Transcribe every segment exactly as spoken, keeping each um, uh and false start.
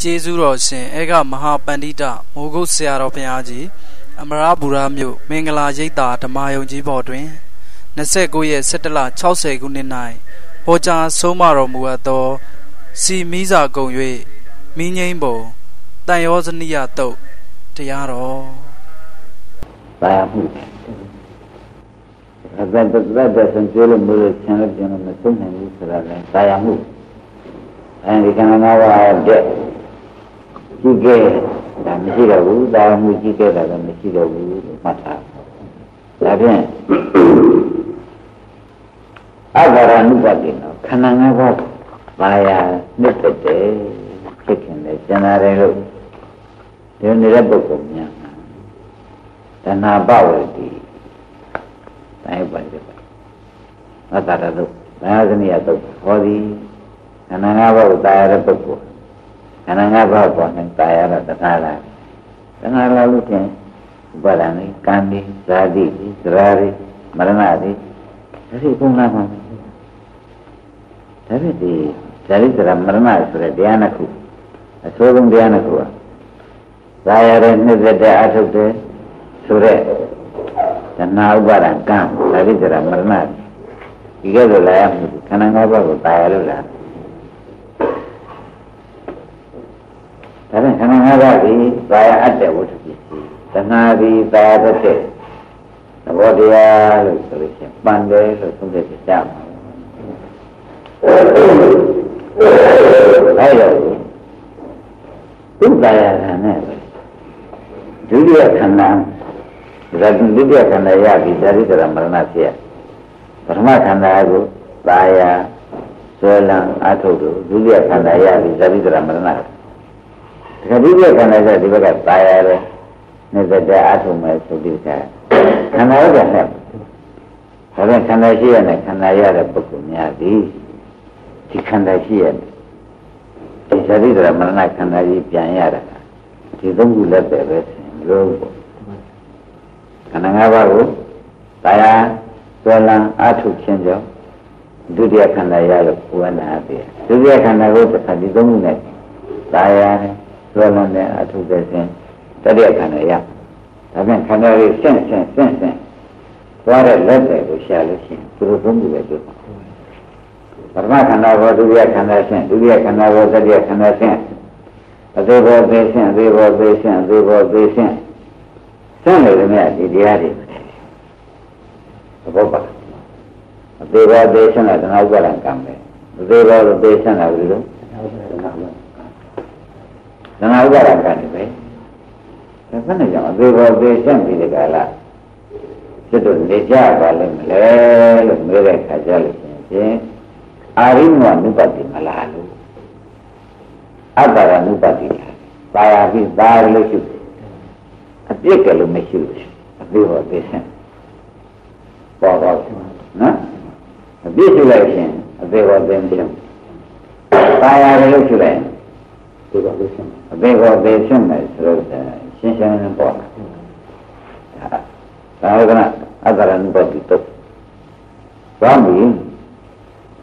Jezuro Shin Ega Mahapandita Mogo Siaro Piaji Amara Buramu Mingala Jita Tamayo Jibodwin Nasegoye Setala Chose Guninai Hoja Somaro Muato Si Miza Goye Minyambo Tayosania To Tiaro Babu Babu And we can now have death. She gave the Mishirabu, the Muji gave the Mishirabu, Mata. That is. Other nobody know. Can I never buy a nipple chicken, the general? The only rebel of Yana. Then I bow with thee. I wonder. Not that I look. I was in the other body. And I never tired of the and I never was tired of the Nala. Then I look in Balani, Kandi, Radi, Rari, Maranadi. That is Punama. That is the Marana, the Anaku. I told him the Anaku. I arranged the day out of the Sure. Then now Baran come, that is the Marana. You get the lamb, can I never tired of that? Karena kenapa di saya ada waktu itu, karena di saya ada, nabi dia terus pandai terus sudah siap. Saya itu saya hanya dunia karena dalam dunia karena ya dari dalam manusia, pertama karena aku saya seorang atau dunia karena ya dari dalam manusia. Jadi dia kan ada di bagian bayar, ni beda atom itu dia. Kan ada kan? Orang kan ada sih, kan kan ada bukunya di, di kan ada sih. Jadi dalam mana kan ada biaya ada. Di tunggu lebih beres. Kan apa tu? Saya soalan atom saja. Dunia kan ada bukan ada. Dunia kan ada bukan di tunggu ni. Saya Soalan ni aku bersen, tadi akan ayam. Tapi kan dari sen sen sen sen, kuar lembek usia lesen, turun tumbuh betul. Pertama kan awal tu dia kan sen, tu dia kan awal tadi akan sen. Tadi awal bersen, tadi awal bersen, tadi awal bersen. Sen itu ni dia dia. Apa? Tadi awal bersen ada nak buat kamera. Tadi awal bersen ada itu. Dan aku barang kan itu, tapi ni jangan berbual-bualan di dekala. Sedunia dia balik meleleh, mereka jalan je. Arimuan nubati malalu, abara nubati lah. Bayar bis bayar lesu, dia kalau mesu, berbual-bualan. Bawa, nah, berbual-bualan, berbual-bualan. Bayar lesu lah. Bego besan mesra, senjana nampak. Kalau kena ada nampak itu, kami,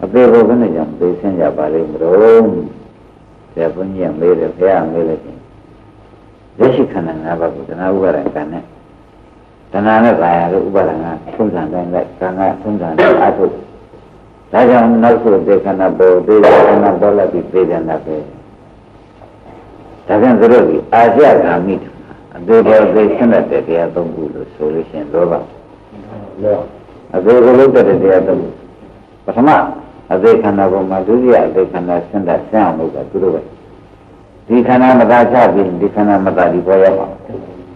bego kena jam besan jabalik rom, siapa ni yang beli, siapa yang beli. Jadi kan apa tu, kan ubaran kan? Tanah raya tu ubaran, tunjang dan kanga tunjang atuk. Saya nak suruh dekan apa, dekan apa lagi dekan apa. Takkan terus Asia kami tu, aduh berdebat ada dia tu bulu solution doa. Aduh kalau terus dia tu, pertama aduh kan aku maju dia, aduh kan aku senda siang juga turun. Di kanan mata cahaya, di kanan mata di bawah apa?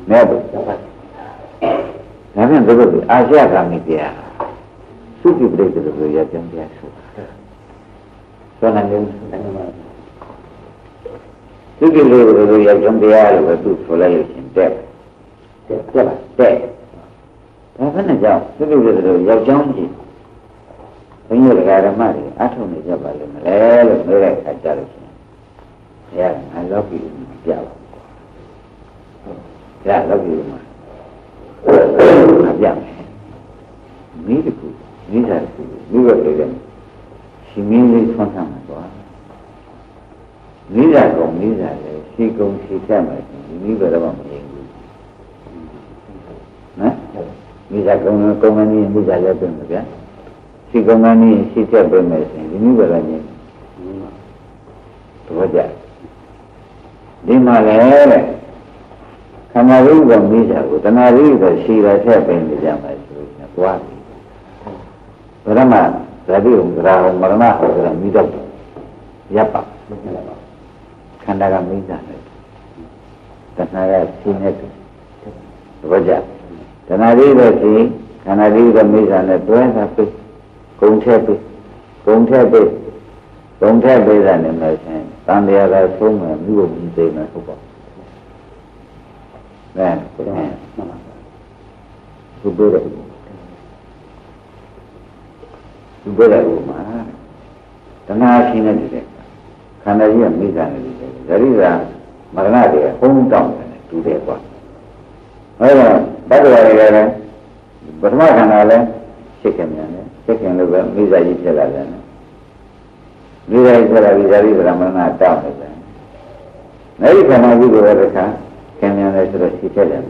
Nampak. Takkan terus Asia kami dia, suki berdebat tu dia jam dia suka. Soalan yang Tujuh ribu ribu yang jumlah itu selalu sentet, sentet, sentet. Tapi nak jauh, tujuh ribu ribu yang jauh. Penjual garam hari, atau ni jauh balik meleleh mereka jalan. Ya, I love you, jauh. Ya, I love you, mah. Jauh. Miri ku, miri ku, miri berdegan. Si miri itu sama tu. Mira conmigo, 시공시장 이거라고 네? 미자공은 공안이 미자야 되는 거야. 시공안이 시제 되면서 이거라니. 도자. 네말에 가나리가 미자고 가나리가 시라서 되는 거잖아요. 와. 그러면 자비용 그라운 말나 그러나 미자. 야빠. Kandara mija itu, tanah sini itu, wajah. Tanah di sini, tanah di mija itu yang tapi kunci itu, kunci itu, kunci itu yang mereka tanah ada semua juga mija itu apa? Nah, subur itu, subur itu mana? Tanah sini itu, tanah di mija itu. Dari ra marna dia hometown tu dia kuat. Ada baru ada ada bermula kanan ada sekiannya ada sekian lebih visa ini selada. Visa ini selada dari ra marna ada. Nari kanan juga ada kan kanan ada sudah sekian.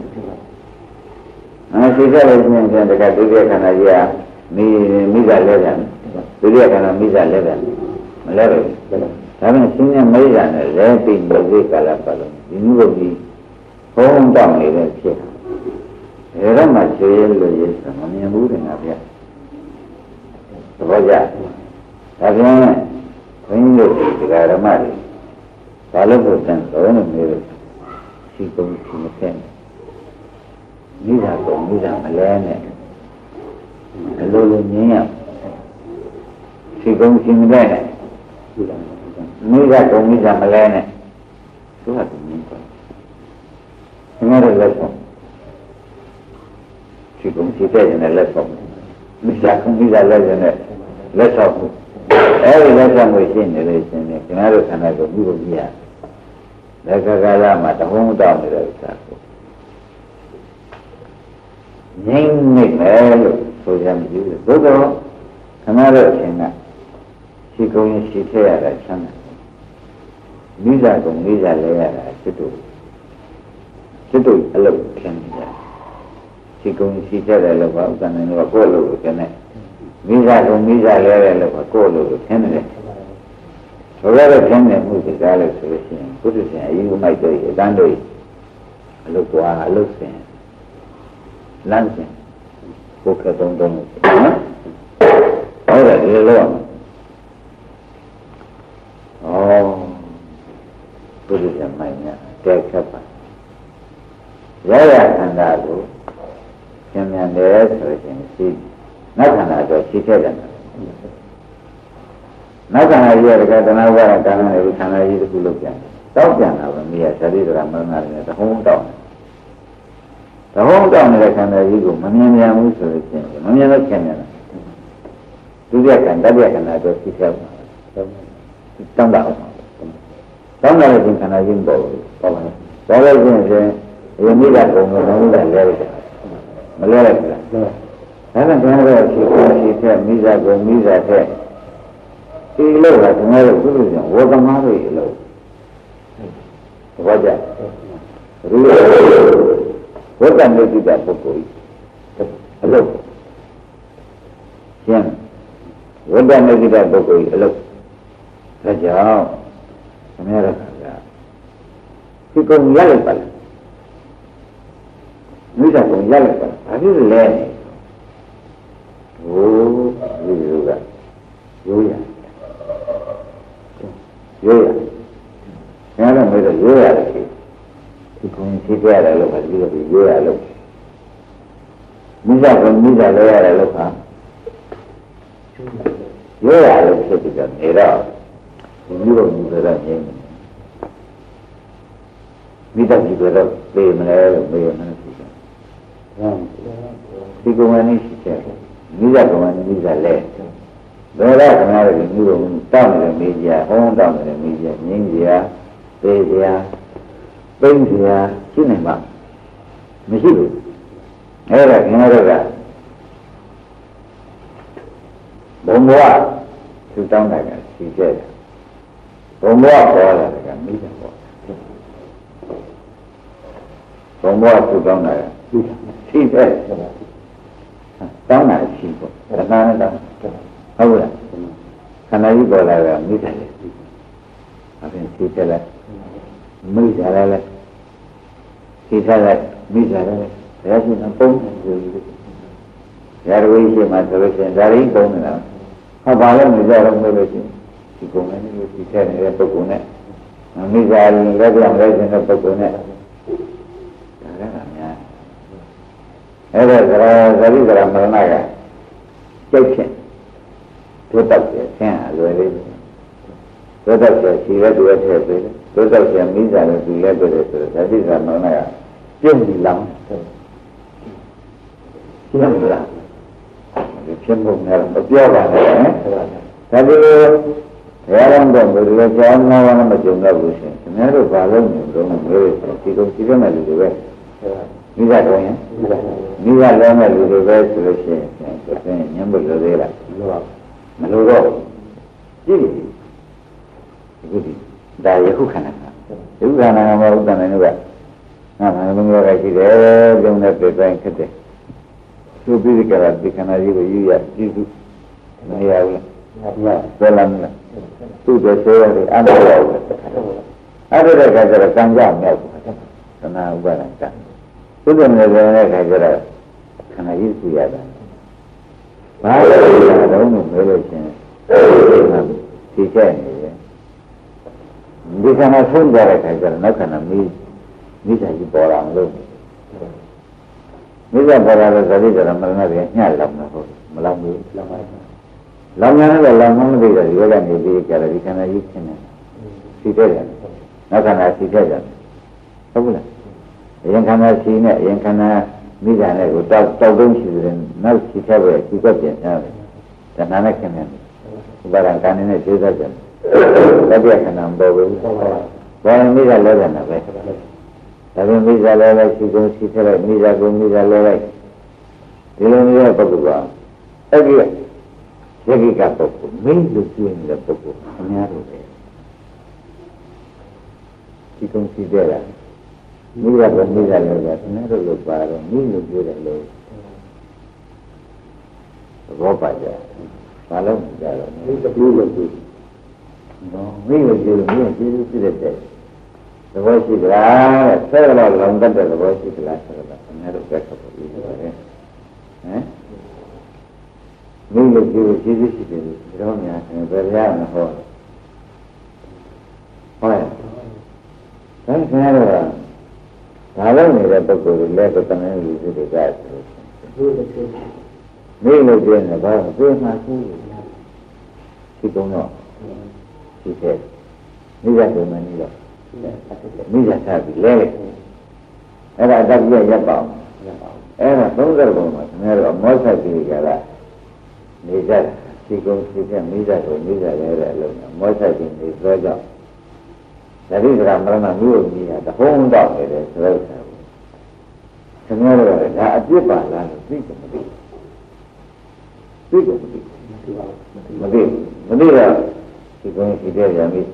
Anak sekian ini yang dekat dia kanan dia visa ledan dia kanan visa ledan malah. Karena sini mereka nih rating bagi kalau kalau ini lagi hometown ini sih, era macam itu ya sama ni yang bukan apa. Sebabnya, tapi ini juga ada mari. Kalau bukan orang ini si kau si macam ni dah kau ni dah melayan. Kalau ni si kau si melayan. Mira con mira melena, sudah tinggal. Semua lepas. Cikgu mesti tahu lepas. Mira con mira lepas. Lepas. Eh lepas mesti ni lepas ni. Kenapa karena kau buat dia. Lepas kalau mata hong tahu mira lepas. Ningning lepas. Sudah mesti. Bodoh. Kenapa kena? Cikgu mesti tahu lepas. Bisa kau bisa lihat situ, situ alam kena. Jika misi cara alam kau kan ini kau lalu kena. Bisa kau bisa lihat alam kau lalu kena. Soalnya kena mesti kalau selesai, khususnya ibu mai doi, dandoi, alam kau alam sen, lansen, kau ke dong dong. Orang dia lawan. Oh. Kudu jemaahnya, kayak siapa? Saya akan lalu, jemaah dia selesai sih. Nada nada sih saja. Nada nada dia kerja tanah warga tanah itu tanah itu buluk ya. Tahu jangan apa dia cari dalam mana dia tahu tahu. Tahu tahu mereka tanah itu mana yang musuh itu, mana yang kenal. Tuh dia kan, dia kan ada sih siapa? Tambah. Tahun lalu pun karena jumpa, tahun lalu pun saya ini dah kongsi dah lihat, melihat lah. Karena kenapa sih kongsi saya misa kong misa saya, ilau lah kenapa tu tu yang wajah malu ilau, wajah, rujuk, wajah ni tidak pukul, ilau, siang, wajah ni tidak pukul ilau, rajau. Mereka kerja. Si kong jalan pala, misa kong jalan pala. Hari lain, oh, ini juga, juga, juga. Kenapa mereka juga lagi? Si kong si dia lalu pasti lagi juga lalu. Misa kong misa dia lalu kan? Juga lalu sekitar merah. Miro juga ramai. Mita juga ramai, mana ramai mana sih. Si kumani sih cakap, mita kumani mita leh. Berapa kemarin miro tahu dalam media, orang tahu dalam media, India, Persia, India, China mak, Mesir. Era kenapa? Bomba, sultan nak sih cakap. Semua orang ada kan, mila orang. 从我就到哪儿？现在到哪儿去过？到哪儿到？好不啦？看到一个来了，没得了，那边提起来，没下来了，提下来没下来了，人家是能蹦的，人家微信嘛，这微信在里蹦的了，他把那没在了没微信，提供的那个提起来人家不供的，没在人家两个人家不供的。Ada kerana dari kerana mereka cekcen, total cekcen, luaran, total cekcen, siapa dua cekcen, total cekcen misa dan tiga cekcen, dari kerana mereka cembilang, cembilang, cembung dalam berjalan, tapi orang dong berjalan mana mana macam mana bukan, mana tu balon yang dong berjalan, tiga tiga mana juga, misa dongnya. Mila lama lulu saya selesai, saya nyambut lulu lah, melulu, jadi, jadi, dah jauh kan nak, jauh kan nak mau udah mana juga, nama mungkin orang kita, jauh nak pergi ke sana, cuci dikerat di kanan juga, iya, itu, iya ulah, dalam lah, tu biasa ni, ada lah, ada dah kerja kanjang ni aku, karena ubah kanjang. Sudah menjadi kajian, karena itu ya dah. Baik, ada umum relation, siapa ni? Di sana pun ada kajian, nak karena ni, ni sahaja borang tu. Ni sahaja borang tu tadi dalam mana dia nyala mahu, melamu, lamu ni dalam mana dia dia kan dia kerja di sana di sana, siapa ni? Nak karena siapa ni? Tahu tak? Yang karena sini, yang karena misalnya kita tahu dengan nak kita boleh kita biasa, dan anak kena barangkali ni juga jadi, tapi akan ambil boleh, boleh misalnya dah nak, tapi misalnya lah kita kita lah misalnya misalnya lah, kalau misalnya perbuatan, lagi, lagi kata tu, misalnya kita kata tu, ni ada, kita kita lah. Mira con mira lo que hacen, no lo paro, ni lo quiero lo ropa ya, palo ya lo, ni lo quiero no, ni lo quiero, ni lo quiero, si le te lo voy a decir, ah, pero lo longante lo voy a decir, la cerda, no lo quiero por mí, ¿eh? Ni lo quiero, si le si le, pero me hacen, pero ya mejor oye, ¿sabes qué era verdad? Kalau ni dapat kuliah, kita nak belajar dekat sini. Ni belajar ni baru belajar macam si kono, si ter, ni jatuh mana ni lah, ni jatuh bilah. Era ada bilah jepang, era sumber bermacam, era masa bilah lah. Ni jatuh si kono si ter, ni jatuh ni jatuh era lah, masa bilah raja. Jadi ramai ramai ni ada hong dong ni ada selesai. Semua orang ada dia balas tu juga mesti, juga mesti, mesti, mesti lah. Si kau ni dia jamis.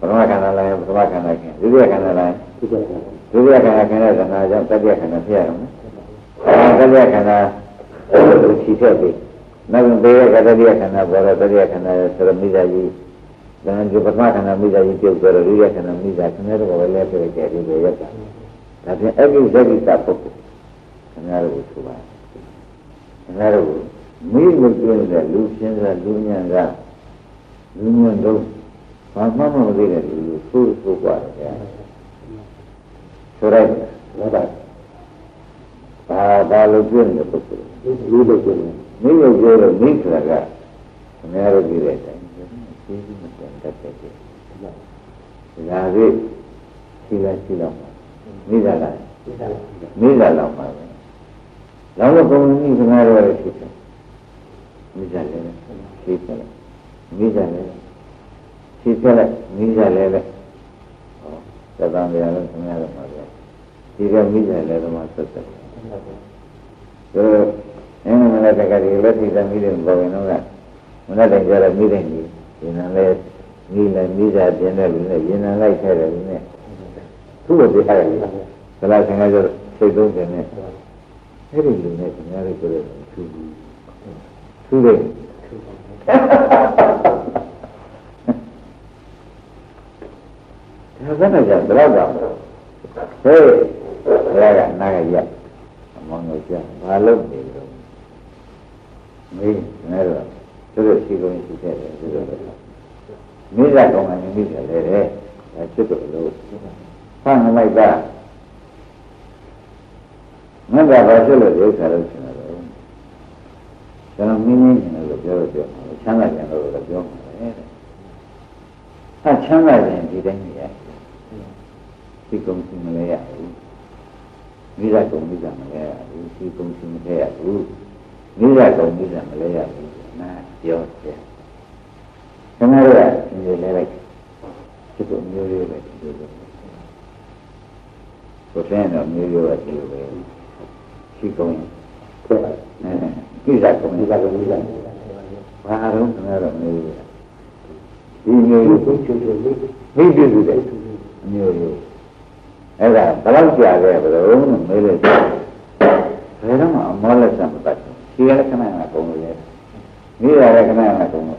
Pertama kanan lain, pertama kanan lain, kedua kanan lain, kedua kanan kanan dan najam tadi kanan siapa? Tadi kanan si siapa? Nabi dia kata dia kanan barat tadi kanan seram dijaji. Dan juga pertama kan kami jadi tiup berlari kan kami jadi ni rumah beliau terjadi banyak kan. Tapi agak jadi tak fokus. Kenapa berubah? Kenapa? Mungkin mungkin ada lusian ada dunia ada dunia tu. Mama mama beliau itu suruh suruh ada. Surai, ada. Dah dah lusian tu fokus. Lusian, ni lusian ni kerana kenapa beliau itu? Jadi sila sila mak, ni dalam, ni dalam mak. Lalu kau ni kenal orang siapa? Ni dalam, siapa? Ni dalam, siapa? Ni dalam. Oh, sebab ni dalam kenal mak. Tiada ni dalam masa tu. So, ini mana tak ada ilat tiada ni dalam bawinora. Mana tak ada ni dalam ni dalam. Ni lah, ni dah, ni lah, ni lah, ni lah, ni lah, ni lah. Tuh dia lah. Salah sengaja saya dong jadinya. Hari ini nih nyari kerja subuh, subuh. Siapa saja berapa? Hei, berapa? Naga ya, amang aja, malam deh dong. Nih, nela, terus sih kau ini siapa? Mila dong aja, mila deh, aja tuh lo. Pang sama iba. Nggak baca loh dia kalau cina loh, kalau mini cina loh jauh jauh, cina cina loh jauh. Ah cina yang tidak ni ya, si kongsi Malaya, mila kongsi Malaya, si kongsi Malaya, mila kongsi Malaya, nah jauh ya. Cina loh, cina lelak, cukup milih lelak jauh. Kosena milih lelak jauh. Sikong, kita kong, kita kong, kita kong, baru kenal ni. Ini itu, ini itu juga, ini itu. Eh dah, kalau siapa berlalu, mila. Saya ramah mula sama baca. Siapa kenal nak kong dia? Mila ada kenal nak kong.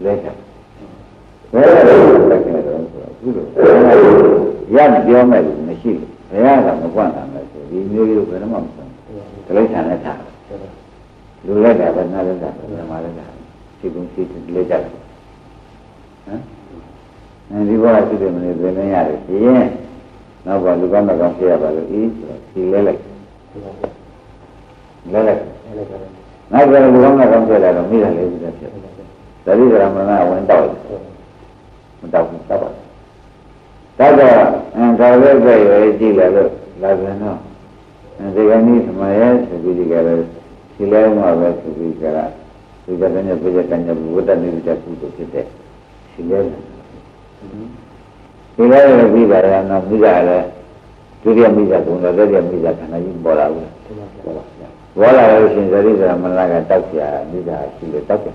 Leka. Saya tak kenal orang tua. Yang dia malu masih, saya tak mahu nak. Ini juga nama macam, kalau sana tak, luar dah, benar dah, nama dah, si kunci itu lejar. Nanti bawa tu dia mana dia ni ada siye, nak bawa luka nak kongsi apa lagi, si lelak, lelak, nak bawa luka nak kongsi ada ramai dah lelak dah siapa, tadi dalam mana orang tahu, tahu tahu, tahu, kalau lelak itu si lelak, lelak no. Mereka ni semuanya sebiji kalau silai mahu sebiji kalau kita tanya pejatannya bukan ni kita kutuk kita silai. Silai lebih dari enam bijak lah. Tiada bijak pun ada tiada bijak karena ini bola bola. Bola itu sendiri dalam melangkah tak ya bijak silai tak ya.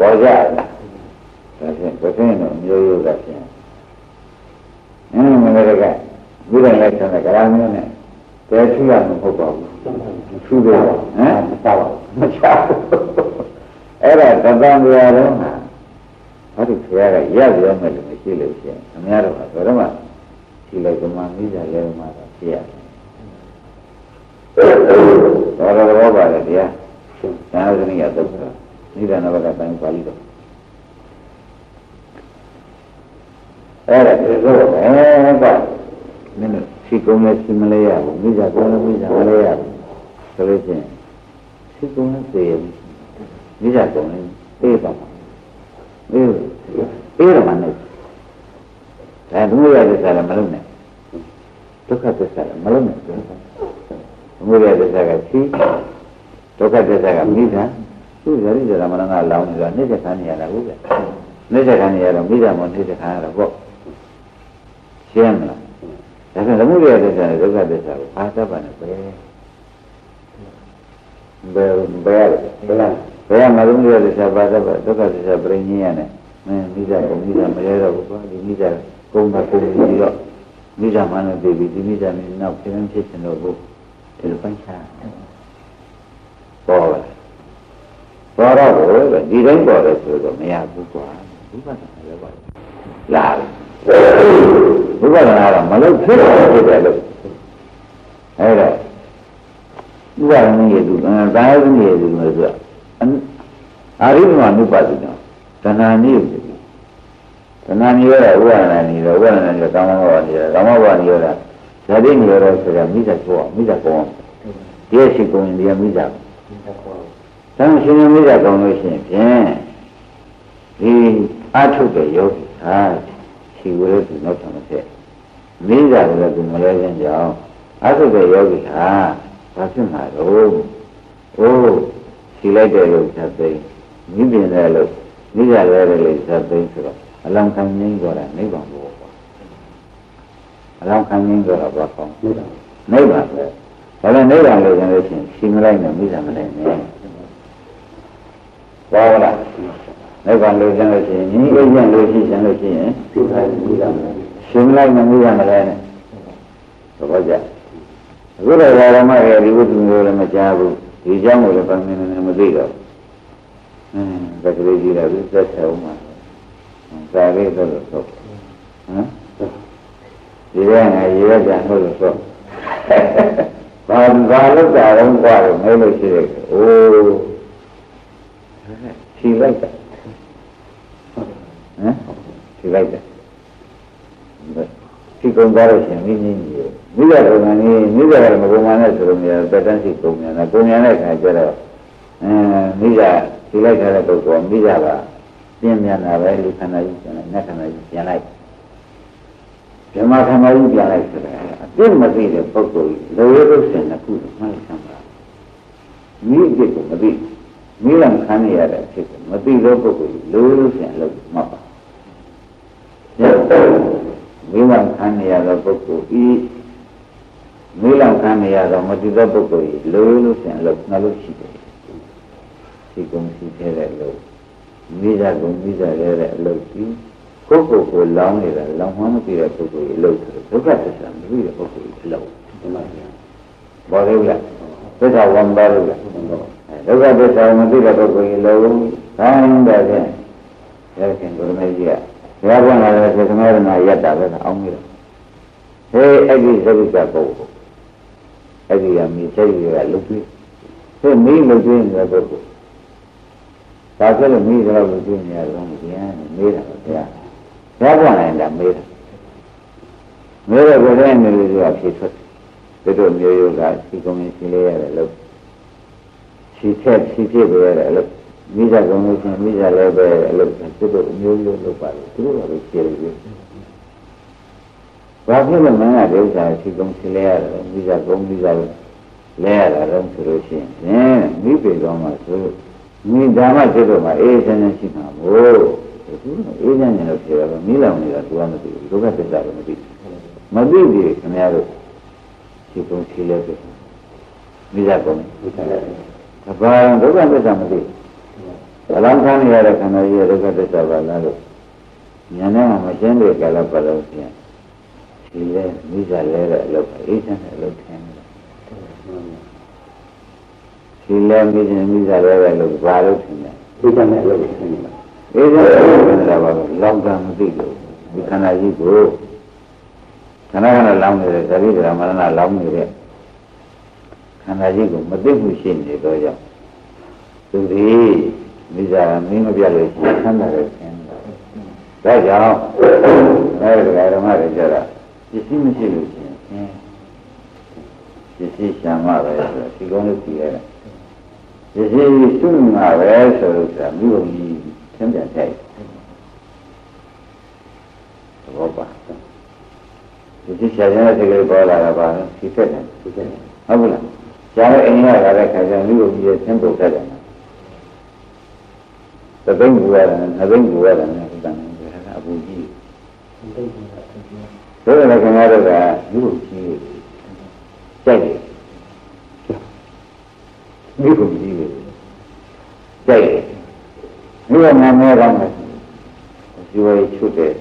Wajar lah. Kasian kasian orang jauh kasian. Ini mereka. Bukan lagi sana kerana ni, tercurah mukabau, sudah, eh, macam, macam, era tentang dia ramah, hari tiada ia dia melu macam lelaki, kami ramah, ramah, silai kemana dia ramah siapa, orang orang baru dia, jangan sini ada pula, ni dah nak kata yang paling tu. Era tercurah, eh, apa? Minum si kongsi Malaya, mija kalau mija Malaya, selesai. Si kongsi saya, mija kongsi tiada. Eh, eh mana? Saya dulu ada salah malam ni, tukar tu salah malam ni. Dulu ada salah si, tukar tu salah mija. Tu jari jari mana nak lau ni lah, ni sekarang ni ada juga. Ni sekarang ni ada mija, mana ni sekarang ada kok. Siapa lah? Tapi kamu lihat di sana juga bisa ada banyak bayar, bayar, bayar, bayar malam dia bisa ada banyak juga bisa beringian ya, bisa, bisa bayar aku pun bisa, kumpa kumpa juga, bisa mana baby, bisa mana nak kirim sesen aku, terlepas sah, boleh, boleh boleh, di dalam boleh juga, saya bukan, bukan ada boleh, lah. Bukan orang malu, siapa dia malu? Ada. Bukan ni itu, saya pun ni itu malu. Hari mana pasti no, tanah ni, tanah ni ada, bukan ni ada, bukan ni ada, kamu bukan ni ada, kamu bukan ni ada. Jadi ni ada sekarang misa kuah, misa kuah. Dia si kuah dia misa. Tangan sini misa kuah macam ni, ni acuh bejok, ah. Siwulah tu nak sama saya, mila tu tu mulai jangan, aku beliau kita, pasti malu, oh, silai beliau kita beli, ni benda beliau, ni jalan beliau kita beli sebab, alam kami ni gora, ni bangku, alam kami ni gora bangku, ni bangku, kalau ni bangku jangan sih, simula ini mila mana ni, bawa lah. Naik balik jangan sini, ini jangan sini, jangan sini. ရှင်လိုက်မလို့ရမလဲနဲ့သဘောကျအခုတော့ဓမ္မရဲ့ဒီဝိသုမျိုးလည်းမကြားဘူးဒီเจ้าကိုလည်းပန်းနေနေမသိတော့အင်းသက္ကလေးကြီးကလည်းသက်သက်အောင်မှာဇာလေးတော့လို့ဆိုဟမ်ဒီကနေ့ရေရကြလို့ဆိုဘာဘာလို့ကြတော့ကြတော့မဲလို့ရှိတယ်အိုးခြေလိုက်တာဟမ်ခြေလိုက်တာဒီကုံသားလို့ရှင်မိမိကြီးမိရကုံသားကြီးမိရမကုံသားနဲ့ဆိုလို့များတက်တန်းစီကုံများလားကုံများတဲ့ခါကျတော့အင်းမိရခြေလိုက်တဲ့ပုဂ္ဂိုလ်မိရကပြင်းပြန်လာပဲလူခန္ဓာကြီးပြန်လာနတ်ခန္ဓာကြီးပြန်လိုက်ဓမ္မခန္ဓာကြီးပြန်လိုက်ဆိုတာအပြစ်မသိတဲ့ပုဂ္ဂိုလ်လောဘဒုစရနှစ်ခုမှန်ဆံပါမိအဖြစ်ကိုမသိမိလံခံရတဲ့အဖြစ်ကိုမသိတဲ့ပုဂ္ဂိုလ်လောဘဒုစရလို့မှတ်ပါမိလံခံရတဲ့ပုဂ္ဂိုလ်ဤမိလံခံရတော့မသိတဲ့ပုဂ္ဂိုလ်လောဘဒုစရလို့နှလုံးရှိတယ်ဒီကုန်ရှိတဲ့လို့မိဒါကုံမိဒါရဲတဲ့အလုပ်ကြီးကိုယ့်ကိုယ်ကိုလောင်းနေတာလောင်းမှမသိတဲ့ပုဂ္ဂိုလ်အလုပ်ဆိုဒုက္ခသစ္စာမသိတဲ့ပုဂ္ဂိုလ်အလုပ်ဒီမှာဘာလဲလဲသစ္စာဝံပါလို့လဲဒုက္ခသစ္စာမသိတဲ့ပုဂ္ဂိုလ်အလုပ်ခိုင်းတယ်ဖြင့်ရခင်ဘုရားကြီးကဘုရားကလည်းသေသမရဏရက်တာပဲအောင်းမိတယ်ဟေးအဲ့ဒီသတိကပုဂ္ဂိုလ်အဲ့ဒီကမိစိတ်တွေကလုတ်ပြီးဟေးမိလုတ်နေတဲ့ပုဂ္ဂိုလ်ဒါဆိုလို့မိသားစုကိုနေရာလုံးကိုပြန်မေးတာပါဗျာ။ဘယ်ပေါ်နိုင်တာမေးတာ။မေးတော့ဘယ်ထဲနေလို့ဆိုတာဖြေထွက်တယ်။တို့မျိုးရိုးကစီကုံရင်ရှင်းလေးရတယ်လို့ရှင်းချက်ရှင်းပြပေးရတယ်လို့မိသားစုကိုမိသားလည်းပဲလို့တို့မျိုးရိုးလုပ်ပါလို့တို့ကလည်းရှင်းတယ်။ဘာဖြစ်လို့မင်းကဒီဥစ္စာစီကုံရှင်းလေးရတယ်မိသားစုမိသားလည်းလဲရတာတော့ဆိုလို့ရှိရင်မိပေတော်မှာဆိုမိဓမ္မစိတ်တို့မှာအေးစမ်းစမ်းရှိမှာဘို့အခုအေးစမ်းနေလို့ပြောတော့မိလောင်နေတာသူကမသိဘူးဒုက္ခသစ္စာလည်းမသိဘူးမသိပြီခင်ဗျားတို့ဒီပုံရှိလဲပြီမိသားကုန်ပြီတပါးဒုက္ခသစ္စာမသိဘလောင်ခံရတဲ့ခန္ဓာကြီးရဲ့ဒုက္ခသစ္စာပါလားလို့ဉာဏ်နဲ့မရှင်းတဲ့ကာလပတ်လုံးပြန်ဒီလဲမိသားလဲတဲ့အလုပ်အေးစမ်းတဲ့အလုပ်ထင်တယ်ဒီလမ်းကြီးနဲ့မိသားစုပဲလို့ဘာလို့ထင်လဲသိတယ်နဲ့လို့ထင်တယ်အေးဒါကတော့ဘာလို့လောကမသိလို့ဒီခန္ဓာကြီးကိုခဏခဏလောင်းနေတဲ့သတိဓမ္မရဏလောင်းနေတဲ့ခန္ဓာကြီးကိုမသိဘူးရှိနေတော့ကြောင့်သူဒီမိသားစုမင်းမပြလို့ရှိရင်ဆန်းတယ်ထင်တယ်ဒါကြောင့်အဲဒီဓမ္မတွေကြတာပစ္စည်းမရှိလို့ရှိရင်ပစ္စည်းရှာမှပဲဆိုဒီကုန်းလို့ကြည့်ရတယ်ရည်ရည်စုမှာပဲဆိုလို့ဆိုတာမြို့ကြီးသင်ပြန်တိုက်သဘောပါဒီကြည့်ရှာရတဲ့ကလေးပေါ်လာတာပါဖြစ်ဖြစ်တယ်ဖြစ်ဖြစ်ဟုတ်ဘူးလားရှားတဲ့အင်းရလာတဲ့ခါကျမြို့ကြီးရဲ့သင်ပုတ်တတ်တယ်သဘိန်ကူရတယ်သဘိန်ကူရတယ်ဒီကံကအပူကြီးသဘိန်ကူကသဘိန်ကူဆိုတဲ့ခါကျတော့မြို့ကြီးတိုက်တယ်မိဘကြီးပဲကြိုက်တယ်မိဘနာမည်ကောင်းတယ်ဇီဝရေးချုပ်တယ်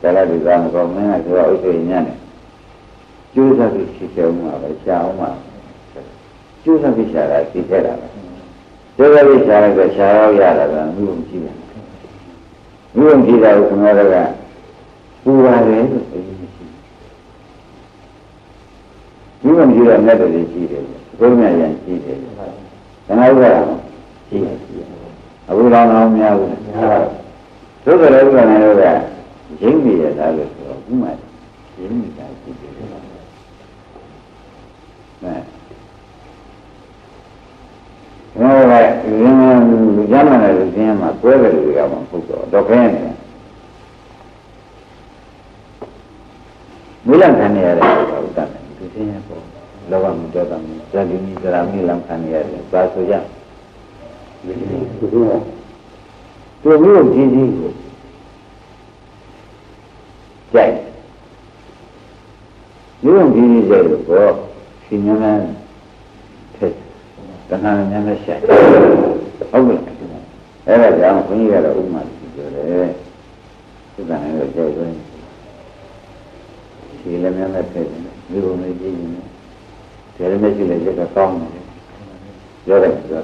ဇာလဒီသာမကောင်းမင်းကဆိုတော့ဥစ္စေညံ့တယ်ကျိုးစားပြီးရှိတယ်ဥမာပဲရှားဥမာကျိုးစားပြီးရှားတာသိခဲ့တာပဲကျိုးစားပြီးရှားလိုက်တော့ရှားရောက်ရတာကမိဘကြီးပဲမိဘကြီးတာကိုခင်ဗျားတို့ကပူပါတယ်လို့သိနေရှိမိဘကြီးကမျက်တော်လေးရှိတယ်ဘုရားရံရှိတယ်ခဏဥပဒေရှိတယ်အဘိဓမ္မာများဘူးသုခလည်းဥပဒေနဲ့တော့ရင်းမိရတာလို့ဆိုတော့ဥမာရင်းမိတာရှိတယ်နဲဟောကရင်းမိကြမှာလည်းရင်းမှာကွဲတယ်လို့ကမှပုတ်တော့တော့ခင်းနေတယ်မူလခံနေရတဲ့ဥဒ္ဒနာသူသိရပေါ့လောကမှာတော့တာမျိုးဇာတိမိဇရာမိလံခံရတယ်ပါဆိုရဒီလိုသူမျိုးကြီးကြီးကိုကြိုက်မျိုးကြီးကြီးကြိုက်လို့တော့ရှင်ဉာဏ်နဲ့ထက်တဏှာဉာဏ်နဲ့ရှိုက်ဟုတ်ကဲ့အဲ့ဒါကြောင့်ဘုန်းကြီးကတော့ဥပမာပြောတယ်ဒီကံရဲ့ကြိုက်ဆိုရင် là nó là thế, ví dụ như gì thế nên chỉ lấy cái con rồi rồi rồi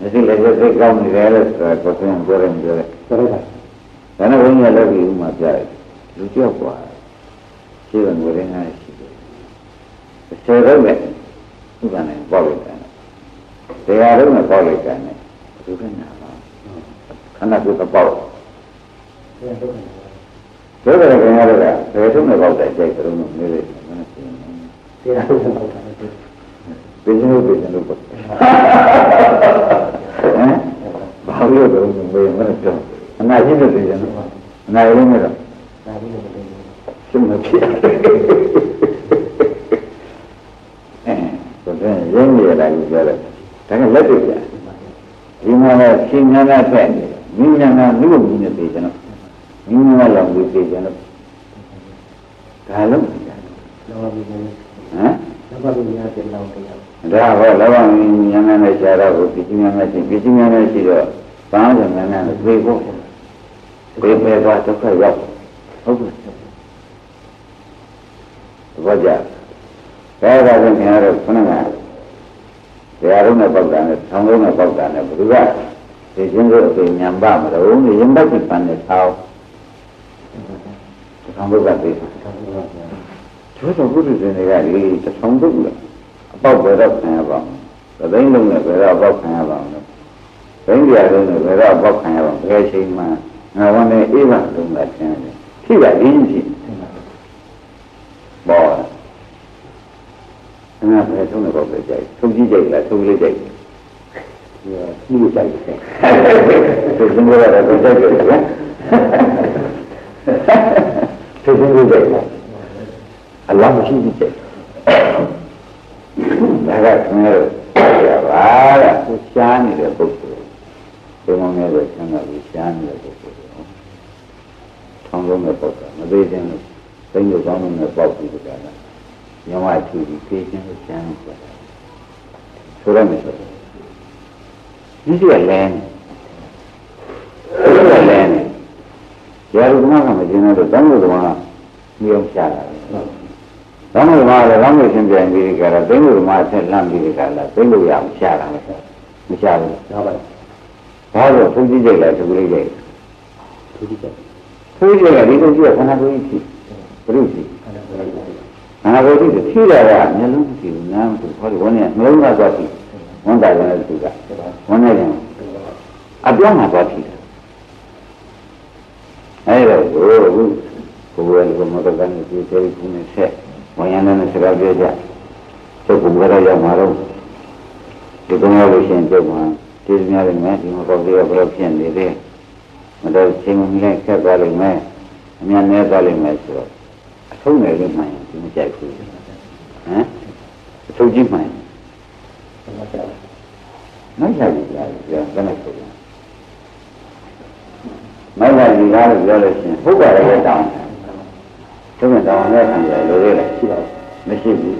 nên chỉ lấy cái con thì ra là có cái hàng rồi rồi rồi là nó cũng là vì mà vậy lúc trước quá chứ còn người này sẽ rất mệt cái này bỏ đi cái này ra rất là bỏ đi cái này cứ thế nào khán là cứ tập bỏ thế là cái này là thế chúng này bảo đại chạy rồi nó mới dia itu bukan itu. Benar benar lupa. Eh? Bahaya dong memang itu. Nah, ini dia. Nah, ini dia. Nah, ini dia. Cuma dia. Eh, sudah yang dia lagi jalan. Kan lagi dia. Di mana singana tadi. Minana dulu minat dia. Minana lagu dia. Kalau ra vào lao anh nhà này chả ra vào cái nhà này cái nhà này chỉ là bao giờ nhà này về vô về về vào cho khởi động không vậy giờ cái ra cái nhà rồi con này cái ở nơi bắc đàn này thằng ở nơi bắc đàn này bự ra thì chúng tôi thì nhà ba mà đâu thì chúng bắt kịp bàn này sao không biết là gì chúng tôi cứ thế này cái gì chắc không đúng rồi bao giờ đâu phải vào rồi đến luôn này phải ra bao phải vào đến giờ luôn này phải ra bao phải vào cái gì mà ngày hôm nay ít vào đúng là thế này khi là yên gì bỏ anh em phải xuống này có phải chạy không chỉ chạy là không chỉ chạy như chạy thì chúng tôi là phải chạy được đấy thì chúng tôi chạy Allah mesti dicek. Jaga semua. Ya, ada kesian itu betul. Semua mereka sangat kesian itu betul. Tanggung mereka. Mereka yang tinggal zaman mereka itu kan. Yang mati di kesian kesian itu. Surah itu. Ini dia lain. Ini lain. Dia rumah sama jenis itu tanggung rumah dia salah. Lalu malah lalu sembilan diri kala, tengok malah enam diri kala, tengok yang siapa, siapa, siapa. Kalau tu dia jelah tu boleh je. Tu dia jelah itu dia mana boleh sih, boleh sih. Mana boleh itu tiada lah, ni lupa sih, nama tu kalau mana, mana lupa sih, mana dah mana tu kan, mana yang, apa yang lupa sih. Ayah, oh, kuburan kuburan kan itu jadi punya se. Mañana no se va a ver ya. Se cumpliera llamaron. Y como lo siento, Juan, diez mil al mes, y me podría apropiar de él. Me da cinco mil en que vale el mes. A mí a mí vale el mes. Eso me lo imagino, que me ya escucho. ¿Eh? Eso yo imagino. No hay habilidad, ya, ya me escucho. No hay habilidad, yo lo siento. Jugar es el down. Cuma dalam negara yang luar biasa, macam ni.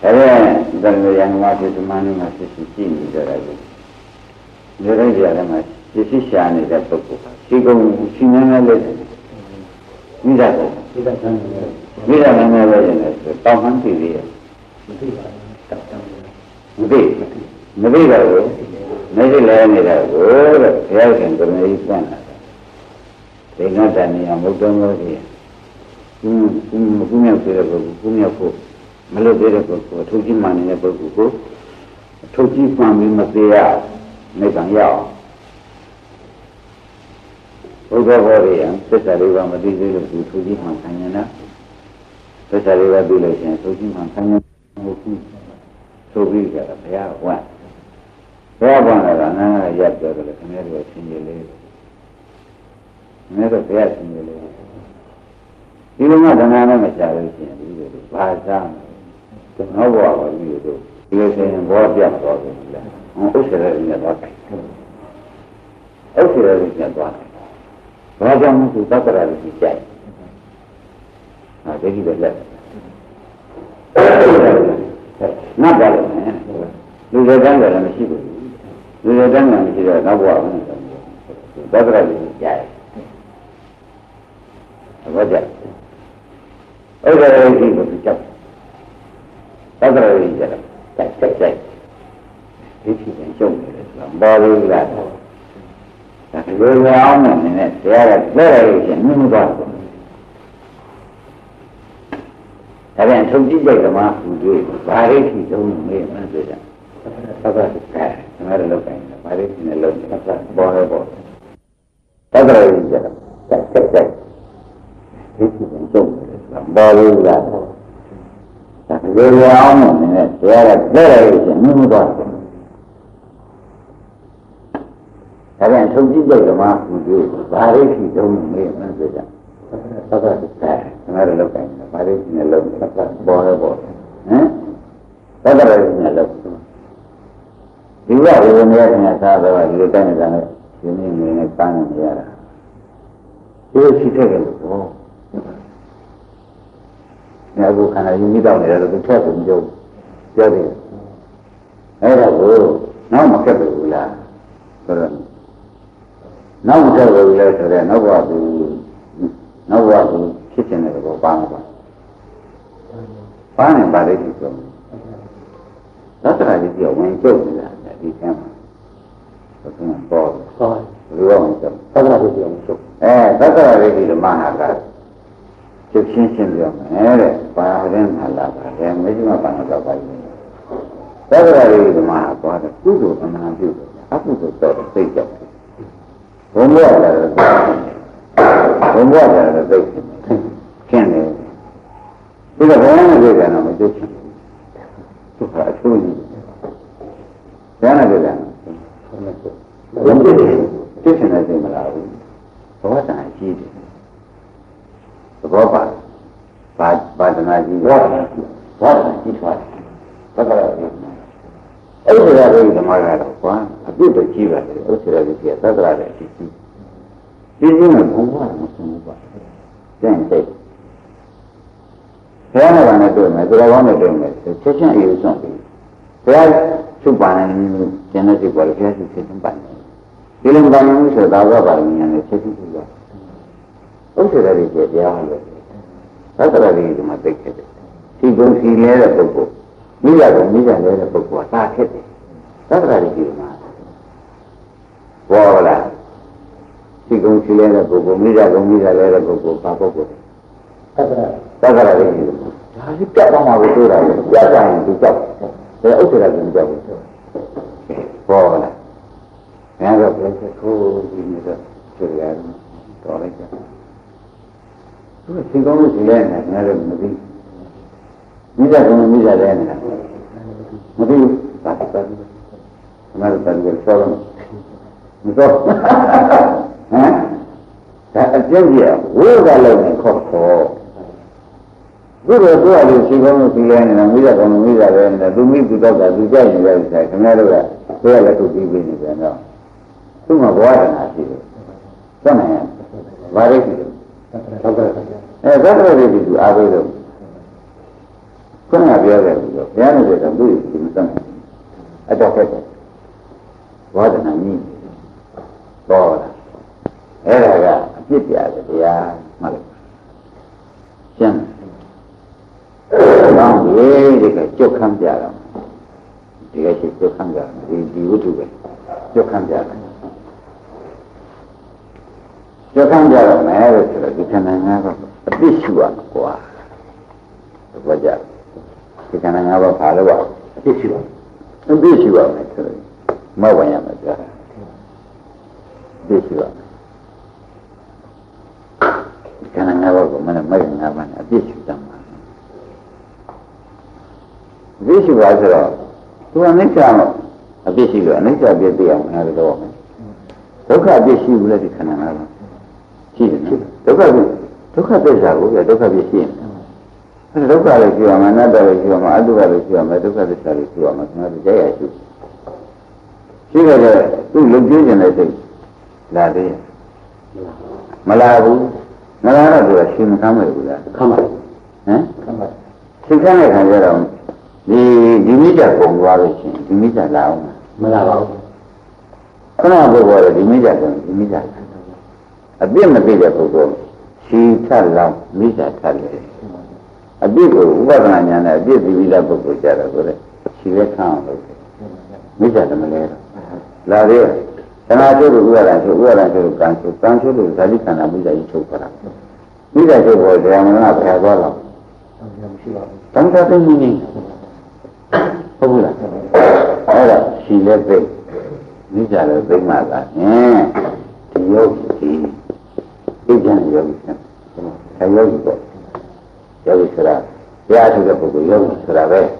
Ada dalam yang macam tu mana macam sisi ni jarak ni, jarak jarak macam sisi siapa ni dah cukup. Si kau siapa ni leh, ni dah cukup. Ni dah mana leh jenis taman tiada. Mudi, mudi dah tu, mudi leh ni dah tu. Tiada yang tu mudi mana. Tengah tani amuk dongol dia. Kum kum kumya pera bagu kumya ko malu pera bagu thodi mane ne bagu ko thodi pami mateya ne dangya oga bari an pesare ba madi de ko thodi han khanya na pesare ba de le chen thodi han khanya ko ku sobi ga baya wa baya ba na na ya de le khanya le chen le ne to baya chen le Di rumah dengan anak macam ni, begitu. Bahasa, kenapa awak begitu? Ia saya yang buat dia buat ni lah. Aku selalu dia buat. Aku selalu dia buat. Bahasa mesti tak terlalu bijak. Ada juga lah. Nampak lah, luar dangga lah mesti tu. Luar dangga mesti tu. Nampak awak ni tak terlalu bijak. Wajar. Ôi cái này gì mà bị chậm, đó là gì vậy? Chạy chạy chạy, cái gì chạy chung là bao nhiêu là thôi. Là cái đứa ông này này sẽ là cái này sẽ như vậy. Tại vì anh không chỉ dạy là mà phụ nữ, bà đấy thì đâu người mà dạy rằng. Tất cả tất cả, nó là lúc này, bà đấy thì là lớn, tất cả bỏ hay bỏ. Tất cả là gì vậy? Chạy chạy chạy, cái gì chạy chung là bao nhiêu là thôi. Beliau ini saya beri semua doa. Tapi yang suci juga mahu dia baris itu mungkin saja. Tapi kita, kita lakukan baris ini lakukan boleh boleh. Tapi baris ini lakukan. Tiada orang yang nyata bahwa kita ni dalam dunia ini tangan tiada. Ia kita lakukan. Nhà cô khả năng như đâu này là cái thép cũng vô cho thì ấy là vừa nó một cái vừa là rồi nó một cái vừa là rồi nó qua thì nó qua thì cái chuyện này có ba mươi ba ba mươi ba đấy thì rồi tất cả những điều mình chơi là để đi xem rồi cái mình bỏ rồi rồi mình chơi tất cả những điều mình chơi eh tất cả những điều mà hả cả Cuk sin sin dia, eh, paharan halah, paharan macam apa nak dapat ini? Tetapi rumah aku ada tujuh orang tujuh, aku tu terus terjatuh. Rumah ada, rumah ada terjatuh. Kena, bila orang juga nama cuk sin, tu harus bunyi. Jangan juga, cuk sin ada malah, orang tak hidup. Sebab apa? Badan aji, badan aji kuat. Tetapi, itu ada yang kemarin ada kuat, tapi itu jiwa, itu sudah dia, tetapi ada sisi. Sisi mana kuat, macam kuat. Jadi, saya nak mana tu, mana tu, mana tu, mana tu. Cuma itu sahaja. Saya cuma ni, jangan dibual, saya cuma ni. Film banyak ni sudah ada banyak ni, cuma itu. उसे लड़ी के जान लगे तब लड़ी तो मत देखे ठीक उन सीने रखो को मिला तो मिला ले रखो को आता है तब लड़ी की माँ वो वाला ठीक उन सीने रखो को मिला तो मिला ले रखो को पापो को तब तब लड़ी की माँ जाली क्या बामा बेचूरा क्या जाएं तू क्या तो उसे लड़ी क्या बेचूरा वो वाला यहाँ का प्लेस को इन्हें चुराया तो लेकर Tuh si kamu silain lah, nara mesti. Mila kamu mila lain lah. Mesti pasti pasti. Nara pasti bersolat. Mesti. Hah? Jadi dia, wujud lagi kotor. Guru tu ada si kamu silain lah, mila kamu mila lain lah. Demi kita tak dijaya ni dah. Kenapa lah? Saya lah tu tiba ni dah. Tu mah buat nasi. Kena ya, baris itu. Eh, berapa lebih tu? Apa itu? Kau ni apa yang itu? Yang itu kan tu itu macam ada kerja. Wadah ni, boleh. Eh, ada apa dia? Dia malu. Siapa? Orang ni dia cukup dia lah. Dia sih cukup dia. Dia dia tu kan cukup dia. Jangan jalan merah itu lagi jangan apa disuap kuah wajar kita jangan apa palu apa disuap disuap itu mau banyak macam disuap kita jangan apa mana macam mana disuap disuap itu tuan ni siapa disuap ni siapa dia mana ada orang bukan disuap lagi jangan apa Tukar tu, tukar besar juga, tukar besar. Kalau tukar lagi sama, nada lagi sama, adu lagi sama, tukar besar lagi sama, semua tu jaya tu. Jika ada tu lebih jenis lagi, lari, malabu, malara tu asyik kamera gula. Kamera, eh? Kamera. Sekarang kan jalan di di meja kongguar sih, di meja laut. Malabu. Kenapa kongguar di meja kong, di meja? अभी हम भी देखोगे सीता लाभ मिला था ले a big one, a big village which are good. She let sound of it. Mister Malay, Laria, and I do well as you were as you can to counsel with Zalikan Abuja in Chopra. We let you go there and not have all of them. Something meaning. Oh, she let me. Mister Big Mother, eh? Yogi, agent Yogi, a Yogi. Yogi Sura, ya sudah pukul Yogi Sura be,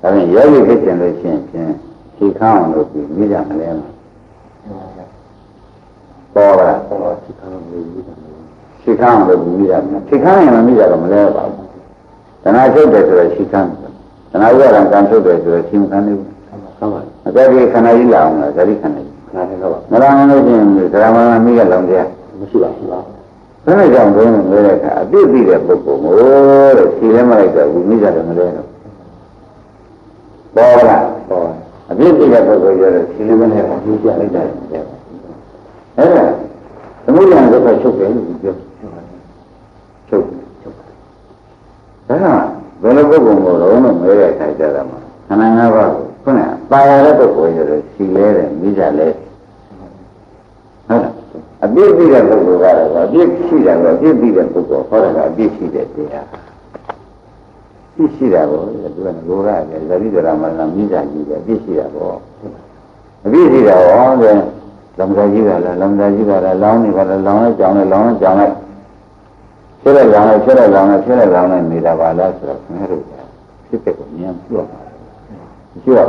tapi Yogi kecil kecil kecil, si kawan itu bisa melihat, bawa, si kawan itu bisa, si kawan yang bisa melihat, dan aku betul si kawan, dan aku orang kantor betul si kawan itu, jadi karena hilang orang, jadi karena, orang itu orang mila orang dia, musibah. Karena jangan berani mereka, dia tidak berbohong. Oh, sila mereka bumi dalam mereka. Bawa, bawa. Dia tidak berbohong dalam sila mereka bumi dalam mereka. Eh, kemudian mereka cukup ini, cukup, cukup. Karena belum berbohong orang mereka dalam. Karena apa? Karena bayar berbohong dalam sila bumi dalam. अभी भी रखो गुगारा को अभी किसी रखो अभी भी रखो को फरक अभी किसी देते हैं किसी रखो जो है गुगारा के जरिए दरामल नमी जाएगी अभी किसी रखो अभी किसी रखो जो लम्बाजी वाला लम्बाजी वाला लाऊनी वाला लाऊने जाऊने लाऊने जाऊने चला जाऊने चला जाऊने चला जाऊने मेरा वाला सरक में रुका सिर्फ एक नियम क्यों क्यों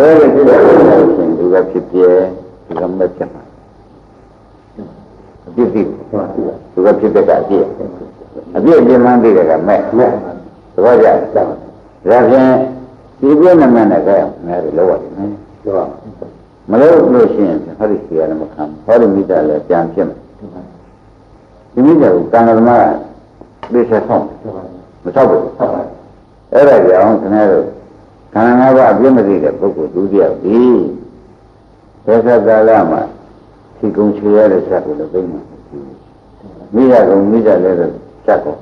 क्यों तो ये Jadi, juga kita kasi. Abi aja mandi juga, mak, mak. Wajar. Jadi, ibu nama negara, negara luar, negara. Malaysia Malaysia, hari siaran macam, hari mizal, jam siapa? Ini jauh, tangan mana? Bisa song, macam apa? Era jauh, negara. Karena apa? Abi mandi juga, buku dunia, bi. Besar dalam. Si considera el saco, lo tengo. Mira con mira el saco.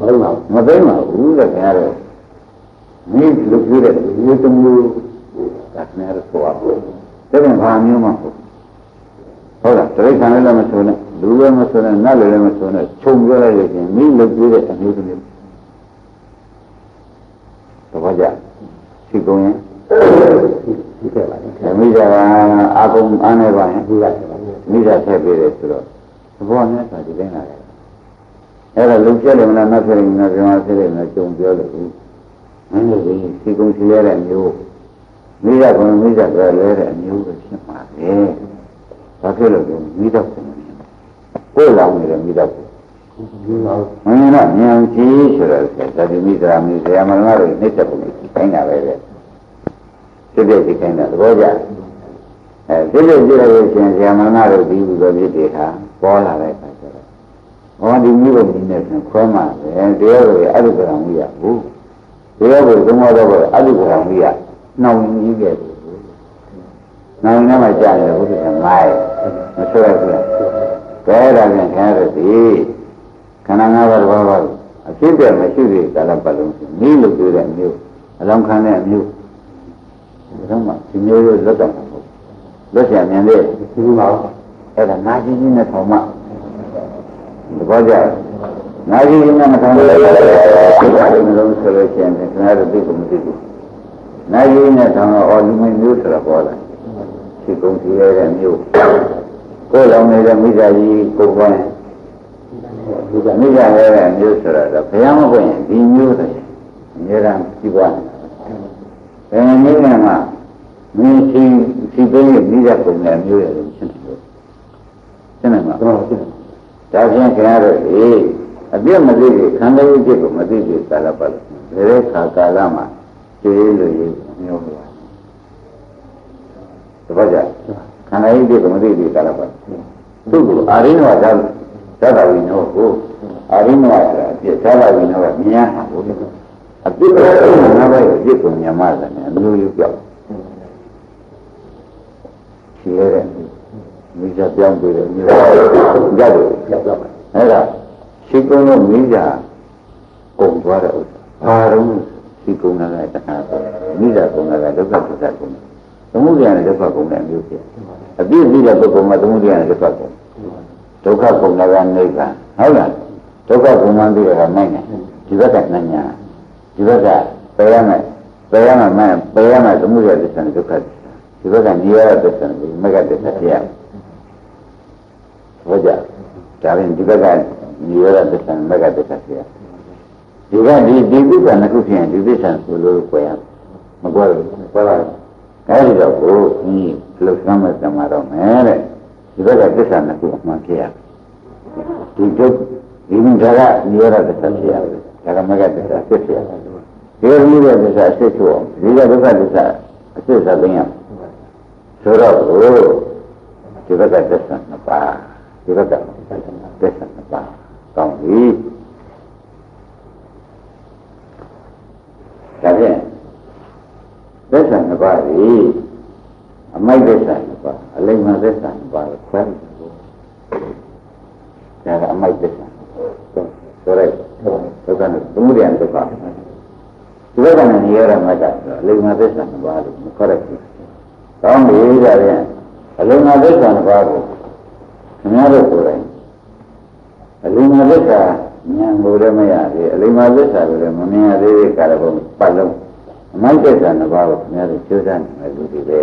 No tengo, una que hago. Mira, lo quiere, yo tengo las negras cobajo. Tengo un baño más. Ahora, tres años la mesona, luego la mesona, nada la mesona, chungo la leche, mil lo quiere, también lo quiere. Lo vaya, si coña. Mira, hago un año baño. Mira saya beri surat, semuanya tadi dengar. Era lucu le mana nak sering nak cuma sering nak cium dia lagi. Mana sih si kongsiler amiu, mira kalau mira kongsiler amiu bersiapa? Eh, pakai lagi mira punya. Kau lau mira mira punya. Mana ni yang si surat saya tadi mira mira amal maru ni tak punya kena beri. Sudah dikena, boleh. जिले जिले के चेंज यामना रोटी बुद्धि देखा बहुत आ रहा है चलो वहाँ दिल्ली को दिल्ली से खोमा है देर हो गया अलग कराऊंगी आपको देर हो तुम्हारे को अलग कराऊंगी आप नौवीं के नौवीं ना मैं जाने को तो माय मचोरा क्या पैर आगे क्या रहती कनाना बर्बाद अच्छी भी अच्छी भी कलम पलम नीलू दूर नीलू अलम खाने नीलू रंगा सिंगल लगा Dosa yang ni, ada ngaji ni nak sama, boleh. Ngaji ni nak sama, kita ni dalam sekolah yang ni, kita ada di komisi tu. Ngaji ni nak sama, orang main news lah boleh. Si komisi ada news. Kau lau ni ada mizaji kau boleh. Mizaji ada news lah, tapi yang apa yang di news ni orang siapa? Yang ni mana? Ni si si beli ni dah pun yang jual dalam sini, mana mak? Tapi yang kena eh, abis mesti je, kanda je tu mesti je kalau balik, beri kala mak, ceri tu je, ni orang. Terbaca, kanda je tu mesti je kalau balik. Tu tu, hari ni ada, ada wina aku, hari ni ada, dia ada wina aku, ni aku. Abis kalau nama je tu ni amal ni, ni juga. Siapa mija tiang beri mija jadi, ada. Si kono mija, ကုန်သွားတဲ့ဥစ္စာအာရုံဒီကုန်တာကတခါပဲမိတာကုန်တာကဒုက္ခသစ္စာကုန်တယ်သမုဒယနဲ့ဒုက္ခကုန်တဲ့အမျိုးဖြစ်အပြည့်မိတဲ့ပုဂ္ဂိုလ်မှာသမုဒယနဲ့ဒုက္ခကုန်ဒုက္ခကုန်တာကနိဗ္ဗာန်ဟုတ်လားဒုက္ခကုန်မှန်းပြီးတော့နိုင်တယ်ဒီဘက်ကနိုင်ညာဒီဘက်ကပယ်ရမယ်ပယ်ရမှာမပယ်ရမှာသမုဒယသစ္စာနဲ့ဒုက္ခသစ္စာဒီဘက်ကနိရောဓသစ္စာနဲ့မဂ္ဂသစ္စာတရားဟုတ်ကြဒါရင်ဒီဘက်ကနိရောဓသစ္စာနဲ့မဂ္ဂသစ္စာတရားဒီကဒီဒီဥစ္စာနှစ်ခုဖြစ်ရင်ဒီသစ္စာကိုလို့ကိုယ်ရမကွာဘူးကွာပါဘူးအဲဒီတော့ကိုယ်ကြီးလှုပ်ရှားမဲ့တမာတော့မယ်တဲ့ဒီဘက်ကသစ္စာနှစ်ခုအမှန်ဖြစ်ရဒီဒုဒီမိဒါကနိရောဓသစ္စာဖြစ်ရဒါကမဂ္ဂသစ္စာဖြစ်ဖြစ်ရဒီလိုမျိုးသစ္စာဖြစ်ချောဒီကဒုက္ခသစ္စာအစစ်စားသိရဆိုတော့ဒီဘက်ကသစ္စာနှစ်ပါးဒီဘက်ကသစ္စာနှစ်ပါးကောင်းပြီဒါဖြင့်သစ္စာနှစ်ပါးဤအမိုက်သစ္စာနှစ်ပါးအလိမ္မာသစ္စာနှစ်ပါးကိုခွဲတယ်။ဒါကအမိုက်သစ္စာဆိုရဲဒုက္ခနဲ့သမုဒယနဲ့ဒုက္ခဒီလိုကနေနေရမှာကြာအလိမ္မာသစ္စာနှစ်ပါးလို့ခေါ်ရပြီ။ကောင်းပြီဒါဖြင့်အလိမ္မာသစ္စာနှစ်ပါးကိုခင်ဗျားတို့ကိုယ်တိုင်အလိမ္မာသစ္စာဉာဏ်ကိုလည်းမရသေးအလိမ္မာသစ္စာကိုလည်းမမြင်ရသေးတဲ့ကာလကုန်ပတ်လုံးအမိုက်သစ္စာနှစ်ပါးကိုခင်ဗျားတို့ကြိုးစားနေတဲ့လူတွေပဲ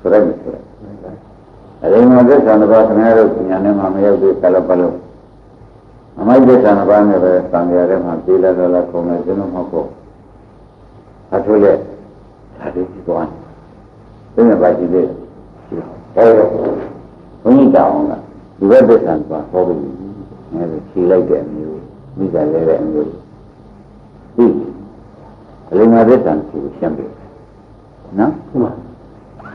ဆိုရမယ်ဆိုရအလိမ္မာသစ္စာနှစ်ပါးခင်ဗျားတို့ဉာဏ်နဲ့မှမရောက်သေးကာလပတ်လုံးအမိုက်သစ္စာနှစ်ပါးနဲ့ပဲသံဃာထဲမှာပြေးလာတော့လာကုန်တယ်ကျွန်တော်မဟုတ်ဘူးအထုလက်ဓာတ်ကြီးသွားတယ်ပြန်ပါကြည့်လေဟုတ်ရောဘုန်းကြီးတောင်းကဒီဘက်သစ္စာနှစ်ပါးဟောပြီအဲ့ဒါခြေလိုက်တဲ့အမျိုးမိသားလဲတဲ့အမျိုးဒီအလိမ္မာသစ္စာကိုရှင်းပြတယ်နော်ဟုတ်ပါ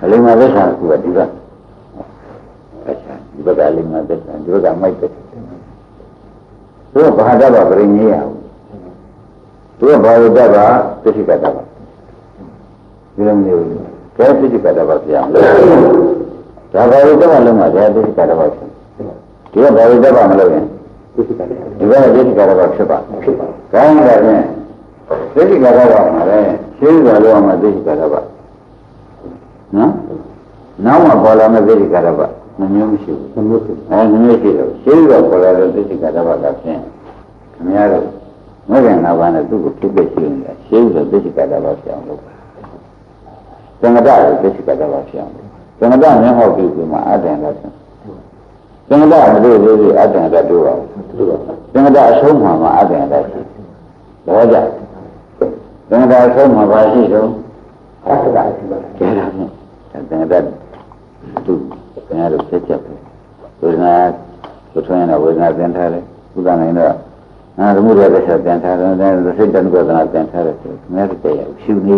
အလိမ္မာသစ္စာကိုဒီကအဲ့ဒါဒီဘက်ကအလိမ္မာသစ္စာဒီဘက်ကမိုက်တယ်သူကဘာတတ်ပါပရိနိယအောင်သူကဘာလို့တတ်ပါသစ္စိကတတ်ပါဒီလိုမျိုးကဲသစ္စိကတတ်ပါပြန်ဒါဘာလို့တတ်မှလုံးမှာကဲသစ္စိကတတ်ပါဒီကဘာလို့တတ်ပါမလို့ရင်ဒီကဒိဋ္ဌိကာရကဖြစ်ပါဖြစ်ပါ။ကောင်းတယ်ဗျ။ဒိဋ္ဌိကာရကမှာလဲရှင်းစွာလို့မှာဒိဋ္ဌိကာရကနော်။နောက်မှာပေါ်လာမဲ့ဒိဋ္ဌိကာရကမမျိုးမရှိဘူး။မမျိုးဖြစ်။အဲမမျိုးရှိတော့ရှင်းစွာပေါ်လာတဲ့ဒိဋ္ဌိကာရကကဖြင့်ခင်ဗျားတို့မဂ္ဂင်နာဘာနဲ့သူ့ကိုဖြစ်ဖြစ်ရှင်းနေတာရှင်းစွာဒိဋ္ဌိကာရကဖြစ်အောင်လုပ်ပါ။သံဃာ့ဒိဋ္ဌိကာရကဖြစ်အောင်လုပ်။သံဃာ့မျက်ဟောက်ပြုပြီးမှအတန်လာတယ်သင်္ကတမလို့လို့အတ္တကတို့ပါဘူးသင်္ကတအဆုံးမှာမှာအတ္တကရှိဘောကြသင်္ကတအဆုံးမှာပါရှိတော့အတ္တကရှိပါကျန်တာမဟုတ်သင်္ကတသူသင်္ကတတို့ဆက်ချက်ပဲဝိညာဉ်ကိုထွင်ရဝိညာဉ်ပြန်ထားတယ်ဥဒ္ဒနိုင်တော့အာသမှုရတဲ့ချက်ပြန်ထားတယ်သစိတ်တန်ကသနာပြန်ထားတယ်ဆိုတော့မြတ်တဲ့ရရှုနေ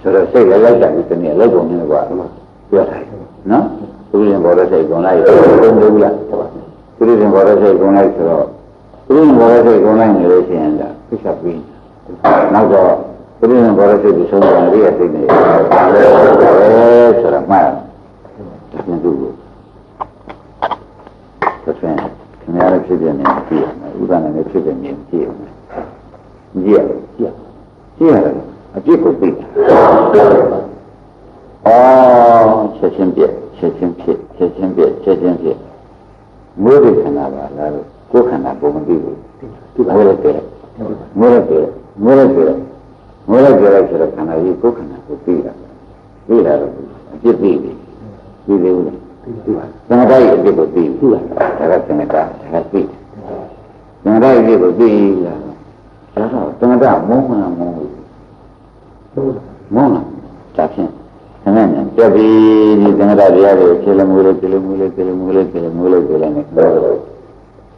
ဆိုတော့စိတ်လည်းလိုက်တာဒီနေ့လိုက်ပုံနေကွာပြောတာနော်သူရင်ဘောရစိတ်ကုန်လိုက်တယ်ဘုံလို့လားသူရင်ဘောရစိတ်ကုန်လိုက်ဆိုတော့သူရင်ဘောရစိတ်ကုန်လိုက်နေလို့ရှိရင်ဒါပြစ်ချက်ပြီးနောက်တော့သူရင်ဘောရစိတ်ကိုဆုံးသွားရတဲ့စိတ်နဲ့ဒါလည်းဆိုတော့မှတ်တယ်သူတို့ကိုသူရင်ခင်ဗျားလည်းဖြစ်ပြနေကြည့်ရမယ်ဥဒ္ဒနာနဲ့ဖြစ်ပြနေကြည့်ရမယ်ကြည့်ရတယ်ကြည့်ရတယ်အပြစ်ကိုသိတယ်အော်ချက်ချင်းပြက်ချက်ချင်းဖြစ်ချက်ချင်းပြက်ချက်ချင်းဖြစ်မိုးဒီခဏပါလားလို့ကိုယ်ခန္ဓာပုံမပြီးဘူးသူဘာလို့လဲမိုးရတယ်မိုးရတယ်မိုးရတယ်ဆိုတော့ခန္ဓာကြီးကိုယ်ခန္ဓာကိုပြီးတာပြီးတာတော့အပြစ်ပြီးပြီပြီးလေဦးလားပြီးပါသံဃာကြီးအပြစ်ကိုပြီးပြီဒါကသင်္ကတာဒါကပြီးသံဃာကြီးကိုပြီးလာအဲ့တော့သံဃာမုန်းမှန်မုန်းဘူးမုန်းလားဒါဖြင့်အဲ့ဒါနဲ့ပြပြီးဒီသင်္ကတတရားတွေကိုခြေလမူလေးခြေလမူလေးခြေလမူလေးခြေလမူလေးကိုလည်းနဲ့ပြောတယ်။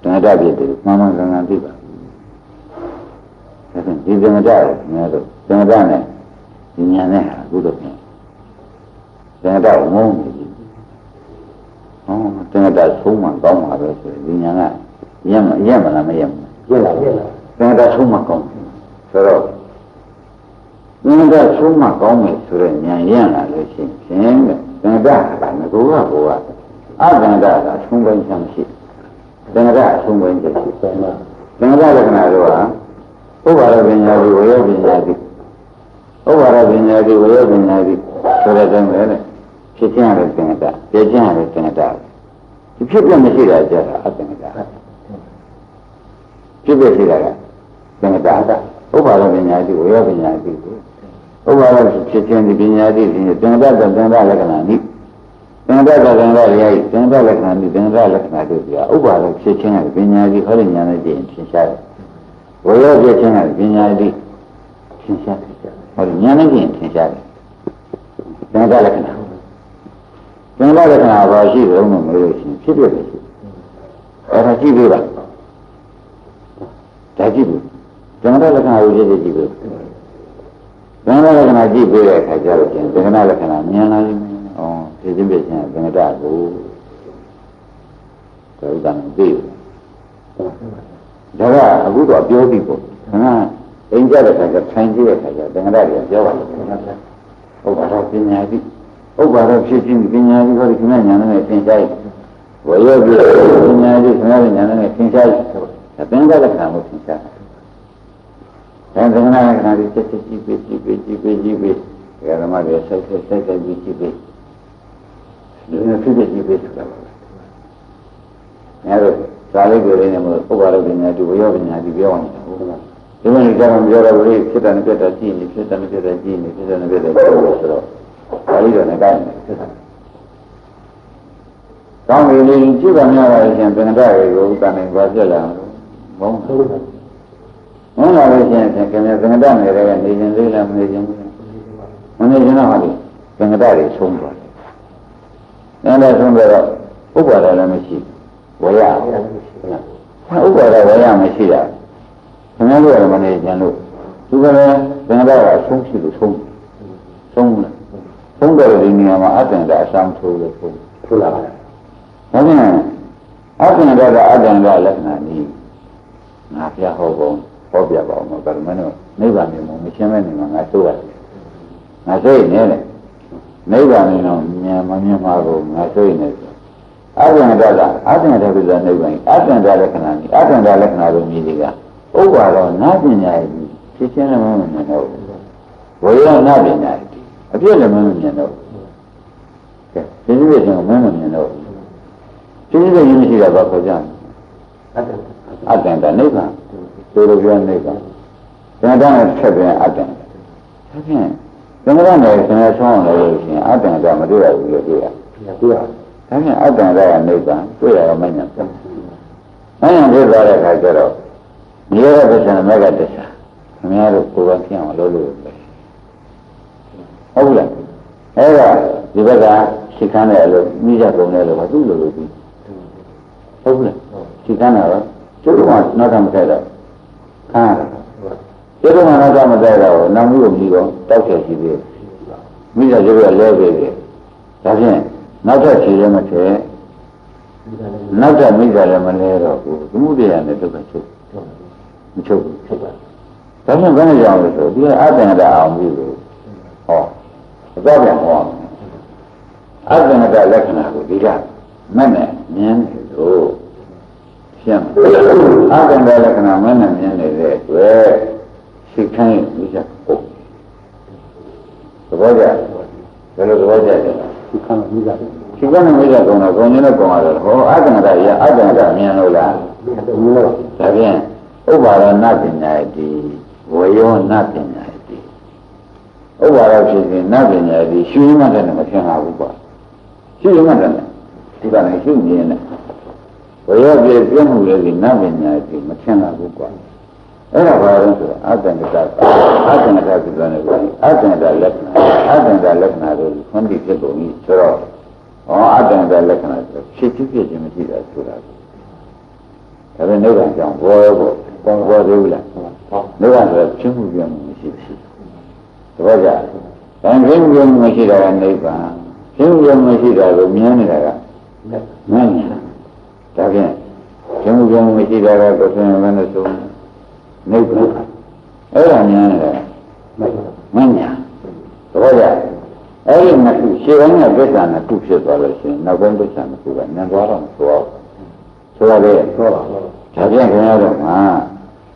သင်္ကတပြည့်တယ်မှန်မှန်ကန်ကန်သိပါ။ဒါဆိုဒီသင်္ကတကိုခင်ဗျားတို့သင်္ကတနဲ့ဒီညာနဲ့ဟာအခုတော့ပြန်သင်္ကတကိုငုံနေပြီ။ဟောသင်္ကတဆုံးမှကောင်းပါပဲဆိုရင်ဒီညာကရက်မရက်မလားမရက်ဘူး။ရက်လားရက်လား။သင်္ကတဆုံးမှကောင်းတယ်။ဆိုတော့သင်္ကတဆုံးမကောင်းမယ်ဆိုတော့ဉာဏ်ရလာလို့ရှိရင်သင်္ကတကငကူကဘုရားအသင်္ကတကဆုံးပိုင်းချမ်းရှိသင်္ကတဆုံးပိုင်းချက်ရှိတယ်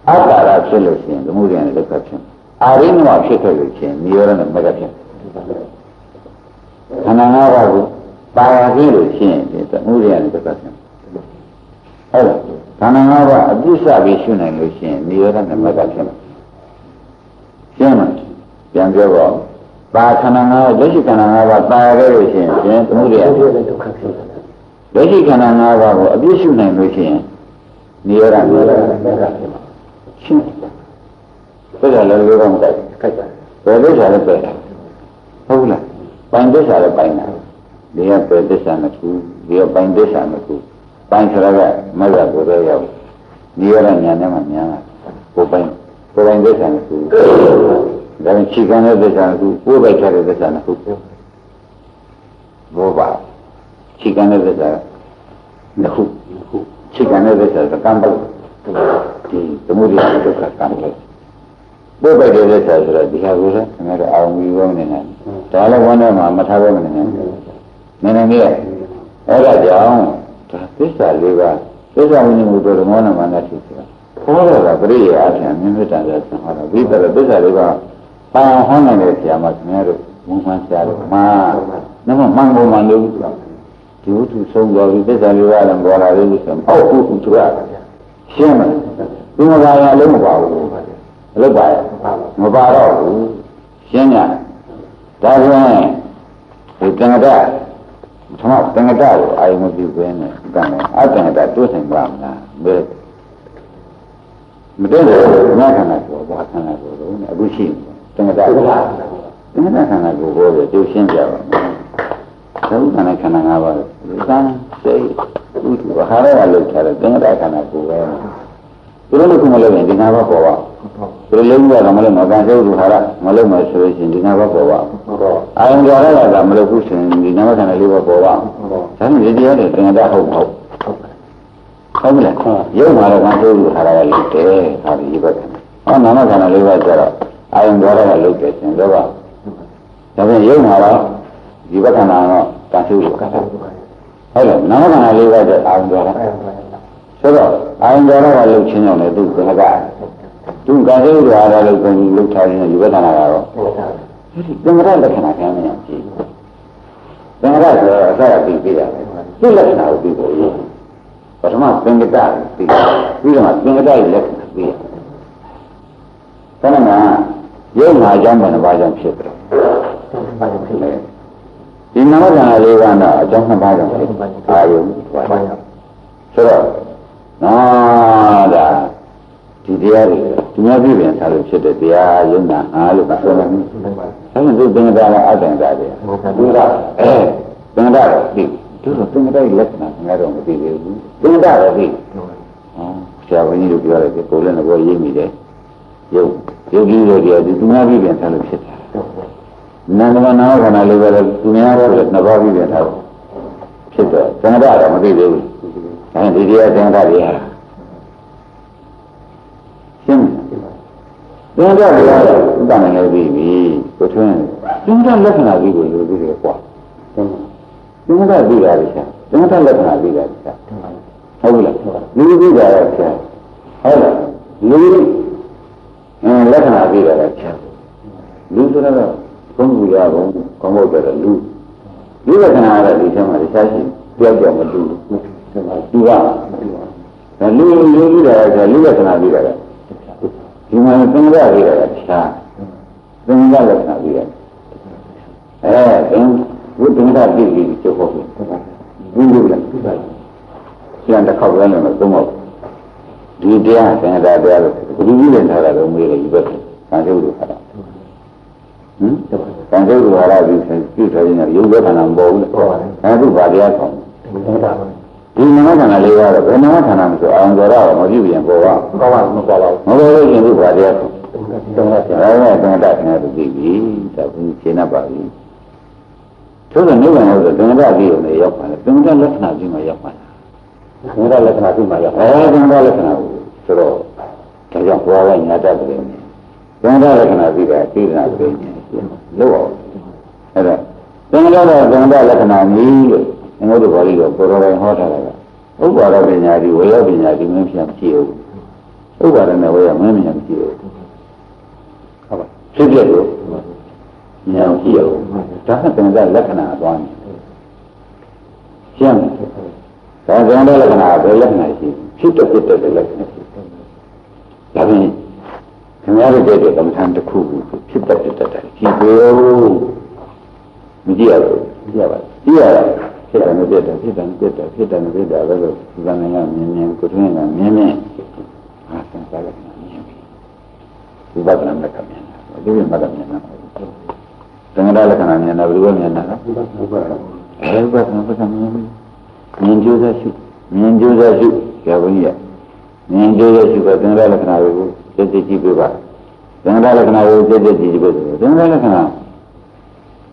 Akara absolutely, the movie and the caption. I didn't watch it, you're in the magazine. And I know I will change the movie and the caption. Oh, and I know I do salvation and you change, you're in the magazine. Human, young girl, but I know that you can have a fire change, the movie and the caption. Jadi karena nawa abis itu naik lagi, ni orang ni. Siapa? Berapa lalu orang dah? Berapa sahaja berapa? Apalah? Panjang sahaja panjang. Dia berapa sahaja tu, dia panjang sahaja tu. Panjang sahaja malah boleh ya. Ni orang ni mana mana, panjang, panjang sahaja tu. Dalam cikana sahaja tu, boleh cara sahaja tu. Boleh. Cikana besar, naku, cikana besar terkambal, di kemudian itu terkambal. Boleh dia besar surat diharusa, mereka awam juga menenan. Soalnya mana mama tahu menenan, menenan dia, orang jauh, tapi sahaja, sahaja ini mudah mana mana cerita. Orang lah beri aja, memang tanjat orang, bila besar juga, payah orang ni siapa macam ni, macam siapa, mana, nama mango mandu juga. Itu semua kita selalu ada orang lalu semua. Aku tu ada. Siapa? Lima bayar lima baru. Lima bayar. Lima baru. Siapa? Dah tuan. Tengah dah. Semua tengah dah. Air mesti punya. Tengah. Air tengah dah tu semua mana. Ber. Betul. Mana kanak tu? Buat kanak tu. Abu Sim. Tengah dah. Tengah dah kanak tu. Boleh tu siapa? Tahu kanak kanak awal, kan? Saya, itu hari lalu cara dengar kanak kuwe. Perlu kamu lagi dengar apa kuwa? Perlu juga kamu lagi makan saya itu hari, malu masuk sini dengar apa kuwa? Ayam juara lah, kamu lagi pusing dengar kanak liwa kuwa. Saya jadi ada dengar aku kau. Kau bilang, jauh malu makan saya itu hari lalu teh hari ibadat. Oh nama kanak liwa cara, ayam juara lalu kencing juga. Tapi jauh malu. Jiwa kanan kasih luka. Hello, nama kanan lewa je ayam juara. Sebab ayam juara kalau cina ni tu berharga. Tu kasih juara kalau pun luka ni jiwa kanan kalau. Dengar ada kanan kami yang sih. Dengar ada saya pikir. Tidak nak pikir. Pertama pinggir dah pikir. Bila pinggir dah tidak nak pikir. Karena yang najam dan wajam seperti. Inna mana lewanda, jangan banyak. Ayo, banyak. Sebab, nada, dia, dia biar kalau sudah dia, jangan halu pasal ni. Kalau tu dengan dia ada yang dah dia. Bukan, eh, dengan dia ni, tu dengan dia ilat nak, dengan orang tu dia, dengan dia ni. Oh, siapa ni rugi orang tu, boleh nak buat ye ni deh. Yo, yo gila dia, tu dengan dia biar kalau sudah. Nama nama kanan lewa dunia barat nabi biar tahu. Siapa? Tengah darah mesti lewi. Yang di dia tengah darah. Siapa? Tengah darah bukan yang lewi. Betul. Tengah darah lekang lagi boleh lebih kuat. Tengah darah lebih lagi. Tengah darah lekang lebih lagi. Tahu lah. Lebih lagi. Ada. Lebih lekang lebih lagi. Lebih tu lah. Kamu juga kamu kamu berlalu, juga kena ada di sana di sini dia juga berlalu, juga lalu lalu ada juga kena ada, di mana tengah ada sah, tengah ada kena ada, eh tengah tengah ada di cukup, bindu lah, siapa kau berani macam tu, dia tengah ada ada, dia tengah ada umur ibu, macam tu ada. Kan saya dua hari sendiri saja, juga tanam bau, saya tu badia kan. Di mana tanam lewat, di mana tanam tu, orang jorah, maju yang bawa, bawa mukalau, mukalau yang tu badia kan. Saya tengah dah tengah tu gigi, tapi cina bagi. Cukup ni kan, tengah dah gigi ni yang mana, tengah dah lek nasi yang mana, tengah dah lek nasi yang mana, eh tengah dah lek nasi, suruh kerja bawa yang ada begini. Tengah dah lek nasi dah, tidak begini. Luar, ada. Tenggelam, tenggelam lekang ini, engkau tu balik, korang yang hot ada. Oh, baru bini hari, wajah bini hari, macam siapa? ဥပါဒနာဝေယမင်းမြင်ကြည့်ဟုတ်ပါဖြစ်ဖြစ်လို့ဉာဏ်ကြည့်အောင်ဒါကသင်္ကလက္ခဏာအသွားနေရှင်းတယ်ဒါကသင်္ကလက္ခဏာပဲလက္ခဏာရှိဖြစ်တဲ့ဖြစ်တဲ့လက္ခဏာရှိဒါဖြင့်ခင်ဗျားတို့တဲ့ကမ္မထံတစ်ခုကိုဖြစ်တဲ့ဖြစ်တဲ့ကြည့်လို့မကြည့်ရဘူးကြည့်ရပါကြည့်ရဖြစ်တယ်မဖြစ်တယ်ဖြစ်တယ်ဖြစ်တယ်ဖြစ်တယ်မဖြစ်တာပဲလို့ဇာနကမြင်မြင်ကိုတွင်းကမြင်မြင်အာသင်္ကလက္ခဏာမြင်ပြီဒီဘက်ကလည်းမြင်တယ်ဒီဘက်ကလည်းမြင်တယ်သင်္ကလက္ခဏာမြင်တာဘယ်လိုမြင်တာလဲဘုရားဘုရားဘုရားမြင်ကြိုးစားရှိမြင်ကြိုးစားရှိရပါဘူးမြင်ကြိုးစားရှိကသင်္ကလက္ခဏာကိုသိသိကြည့်ပြပါသင်္ကလက္ခဏာကိုသိသိကြည့်ပြဆိုသင်္ကလက္ခဏာ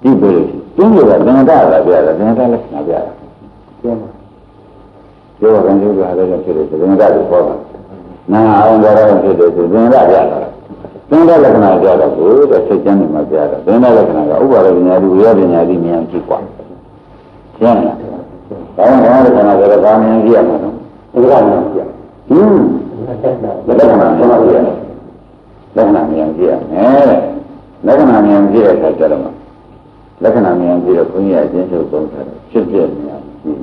ဒီပဲသူကသင်္ကလာပြတာသင်္ကလက္ခဏာပြတာကျမ်းကျိုးကံကျိုးကလည်းဖြစ်တယ်သင်္ကကိုပေါ်တာနာအောင်ကြတော့ဖြစ်တယ်ဆိုသင်္ကပြတာသင်္ကလက္ခဏာကြတော့ကိုယ်တော့စိတ်ကျမ်းနေမှာပြတာသင်္ကလက္ခဏာကဥပါဒဉာဏ်ဒီဝိရဉာဏ်ဒီမြန်ကြည့်กว่าကျမ်းလားဘာမှမဟုတ်ဘူးကတော့ဘာမြန်ကြည့်ရမှာနော်ဥပါဒဉာဏ်ကြည့်ဟင်းလက္ခဏာဆောက်ကြည့်ရလက္ခဏာမြန်ကြည့်ရမယ်လက္ခဏာမြန်ကြည့်ရတာကြတော့လက္ခဏာမြန်ကြည့်တော့ဘုန်းကြီးအချင်းချုပ်သုံးတာဖြစ်ဖြစ်မြန်ကြည့်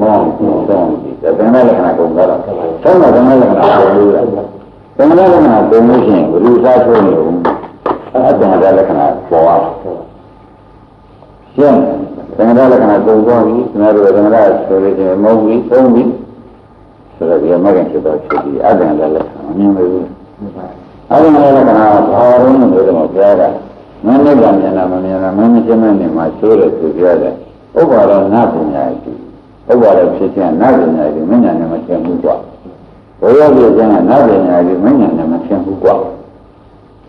မောင်းကြည့်တော့ဒီသင်္ကလက္ခဏာကုန်တော့ဆောက်တော့သင်္ကလက္ခဏာကုန်လို့လားသင်္ကလက္ခဏာပုံလို့ရှိရင်ဘယ်လိုစားထိုးနေဦးအတ္တကလက္ခဏာပေါ်အောင်ရှင်းသင်္ကလက္ခဏာပုံသွားပြီသင်္ကလက္ခဏာဆိုလို့ရှိရင်မုန်းပြီသုံးပြီဆိုတော့ဒီမှာကဖြစ်တော့ဖြစ်ပြီးအတ္တကလက္ခဏာအမြင်လို့အတ္တကလက္ခဏာပေါ်ရုံးလို့တော့ပြောတာမင်းနဲ့ကမြင်တာမမြင်တာမင်းမရှင်းမနေမှာရှိုးတယ်သူပြောတယ်ဥပ္ပါဒနာပညာရှိဥပ္ပါဒဖြစ်ခြင်းနာပညာရှိမဉာဏ်နဲ့မရှင်းဘူးကွာဘုရားပြည့်ကျမ်းကနာပညာကြီးမဉဏ်နဲ့မဖြစ်ဘူးကွာ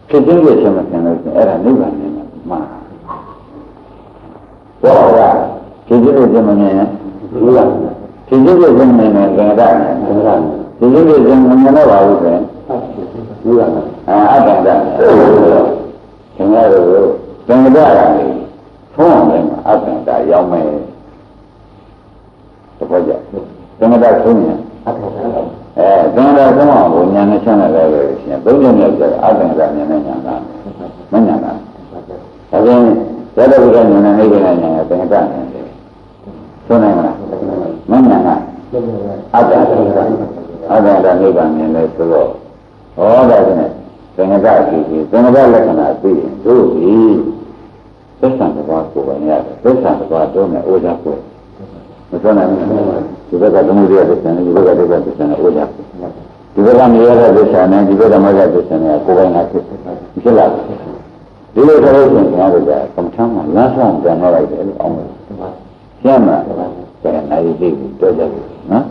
ဖြစ်ခြင်းပြည့်ခြင်းမဖြစ်လို့အဲ့ဒါနိဗ္ဗာန်နဲ့မှာဘောရဖြစ်ခြင်းပြည့်ခြင်းမမြင်ဘူးလားဖြစ်ခြင်းပြည့်ခြင်းမမြင်တဲ့ကံတာနဲ့ဘောရဖြစ်ခြင်းပြည့်ခြင်းမမြင်တော့ပါဘူးပဲဘူးလားအာအတ္တတာခင်ဗျားတို့ကံကြတာလေဖုံးတယ်အတ္တတာရောက်မယ်တပည့်ကြကံကြတာဆုံးရင်အတ္တတာအဲသင်္ကန်းဆုံးအောင်ကိုဉာဏ်နဲ့ချမ်းသာတယ်လို့ရှင်သုံးချက်မြောက်ကျအသင်္ကန်းဉာဏ်နဲ့ဉာဏ်သာမဉာဏ်သာဒါကြောင့်ရတ္တဝိဒဉာဏ်နဲ့နေတဲ့ဉာဏ်နဲ့သင်္ကန်းနဲ့ဆုံးနိုင်မလားမဉာဏ်သာအတ္တသင်္ကန်းအတ္တတနိဗ္ဗာန်မြင်လဲဆိုတော့ဟောတာကနဲ့သင်္ကန်းကြည့်ပြီးသင်္ကန်းလက္ခဏာသိရင်တို့ပြီသစ္စာတစ်ပါးကိုပဲရတယ်သစ္စာတစ်ပါးတော့နဲ့ဩဇာကိုမဆုံးနိုင်ဘူးဒီဘက်ကသမုဒယသစ္စာနဲ့ဒီဘက်ကဒုက္ခသစ္စာနဲ့ဥပါဒဒီဘက်ကမြေရသစ္စာနဲ့ဒီဘက်ကမဂ္ဂသစ္စာနဲ့ကိုယ်ပိုင်ကဖြစ်ဖြစ်လာတယ်ဒီလိုဆိုလို့ရှိရင်အားလုံးကကမ္မထမ်းမှာလမ်းဆောင်ပြန်လာလိုက်တယ်လို့အောင်တယ်ရှင်းမှာပြန်နိုင်ပြီတော့ကြပြီနော်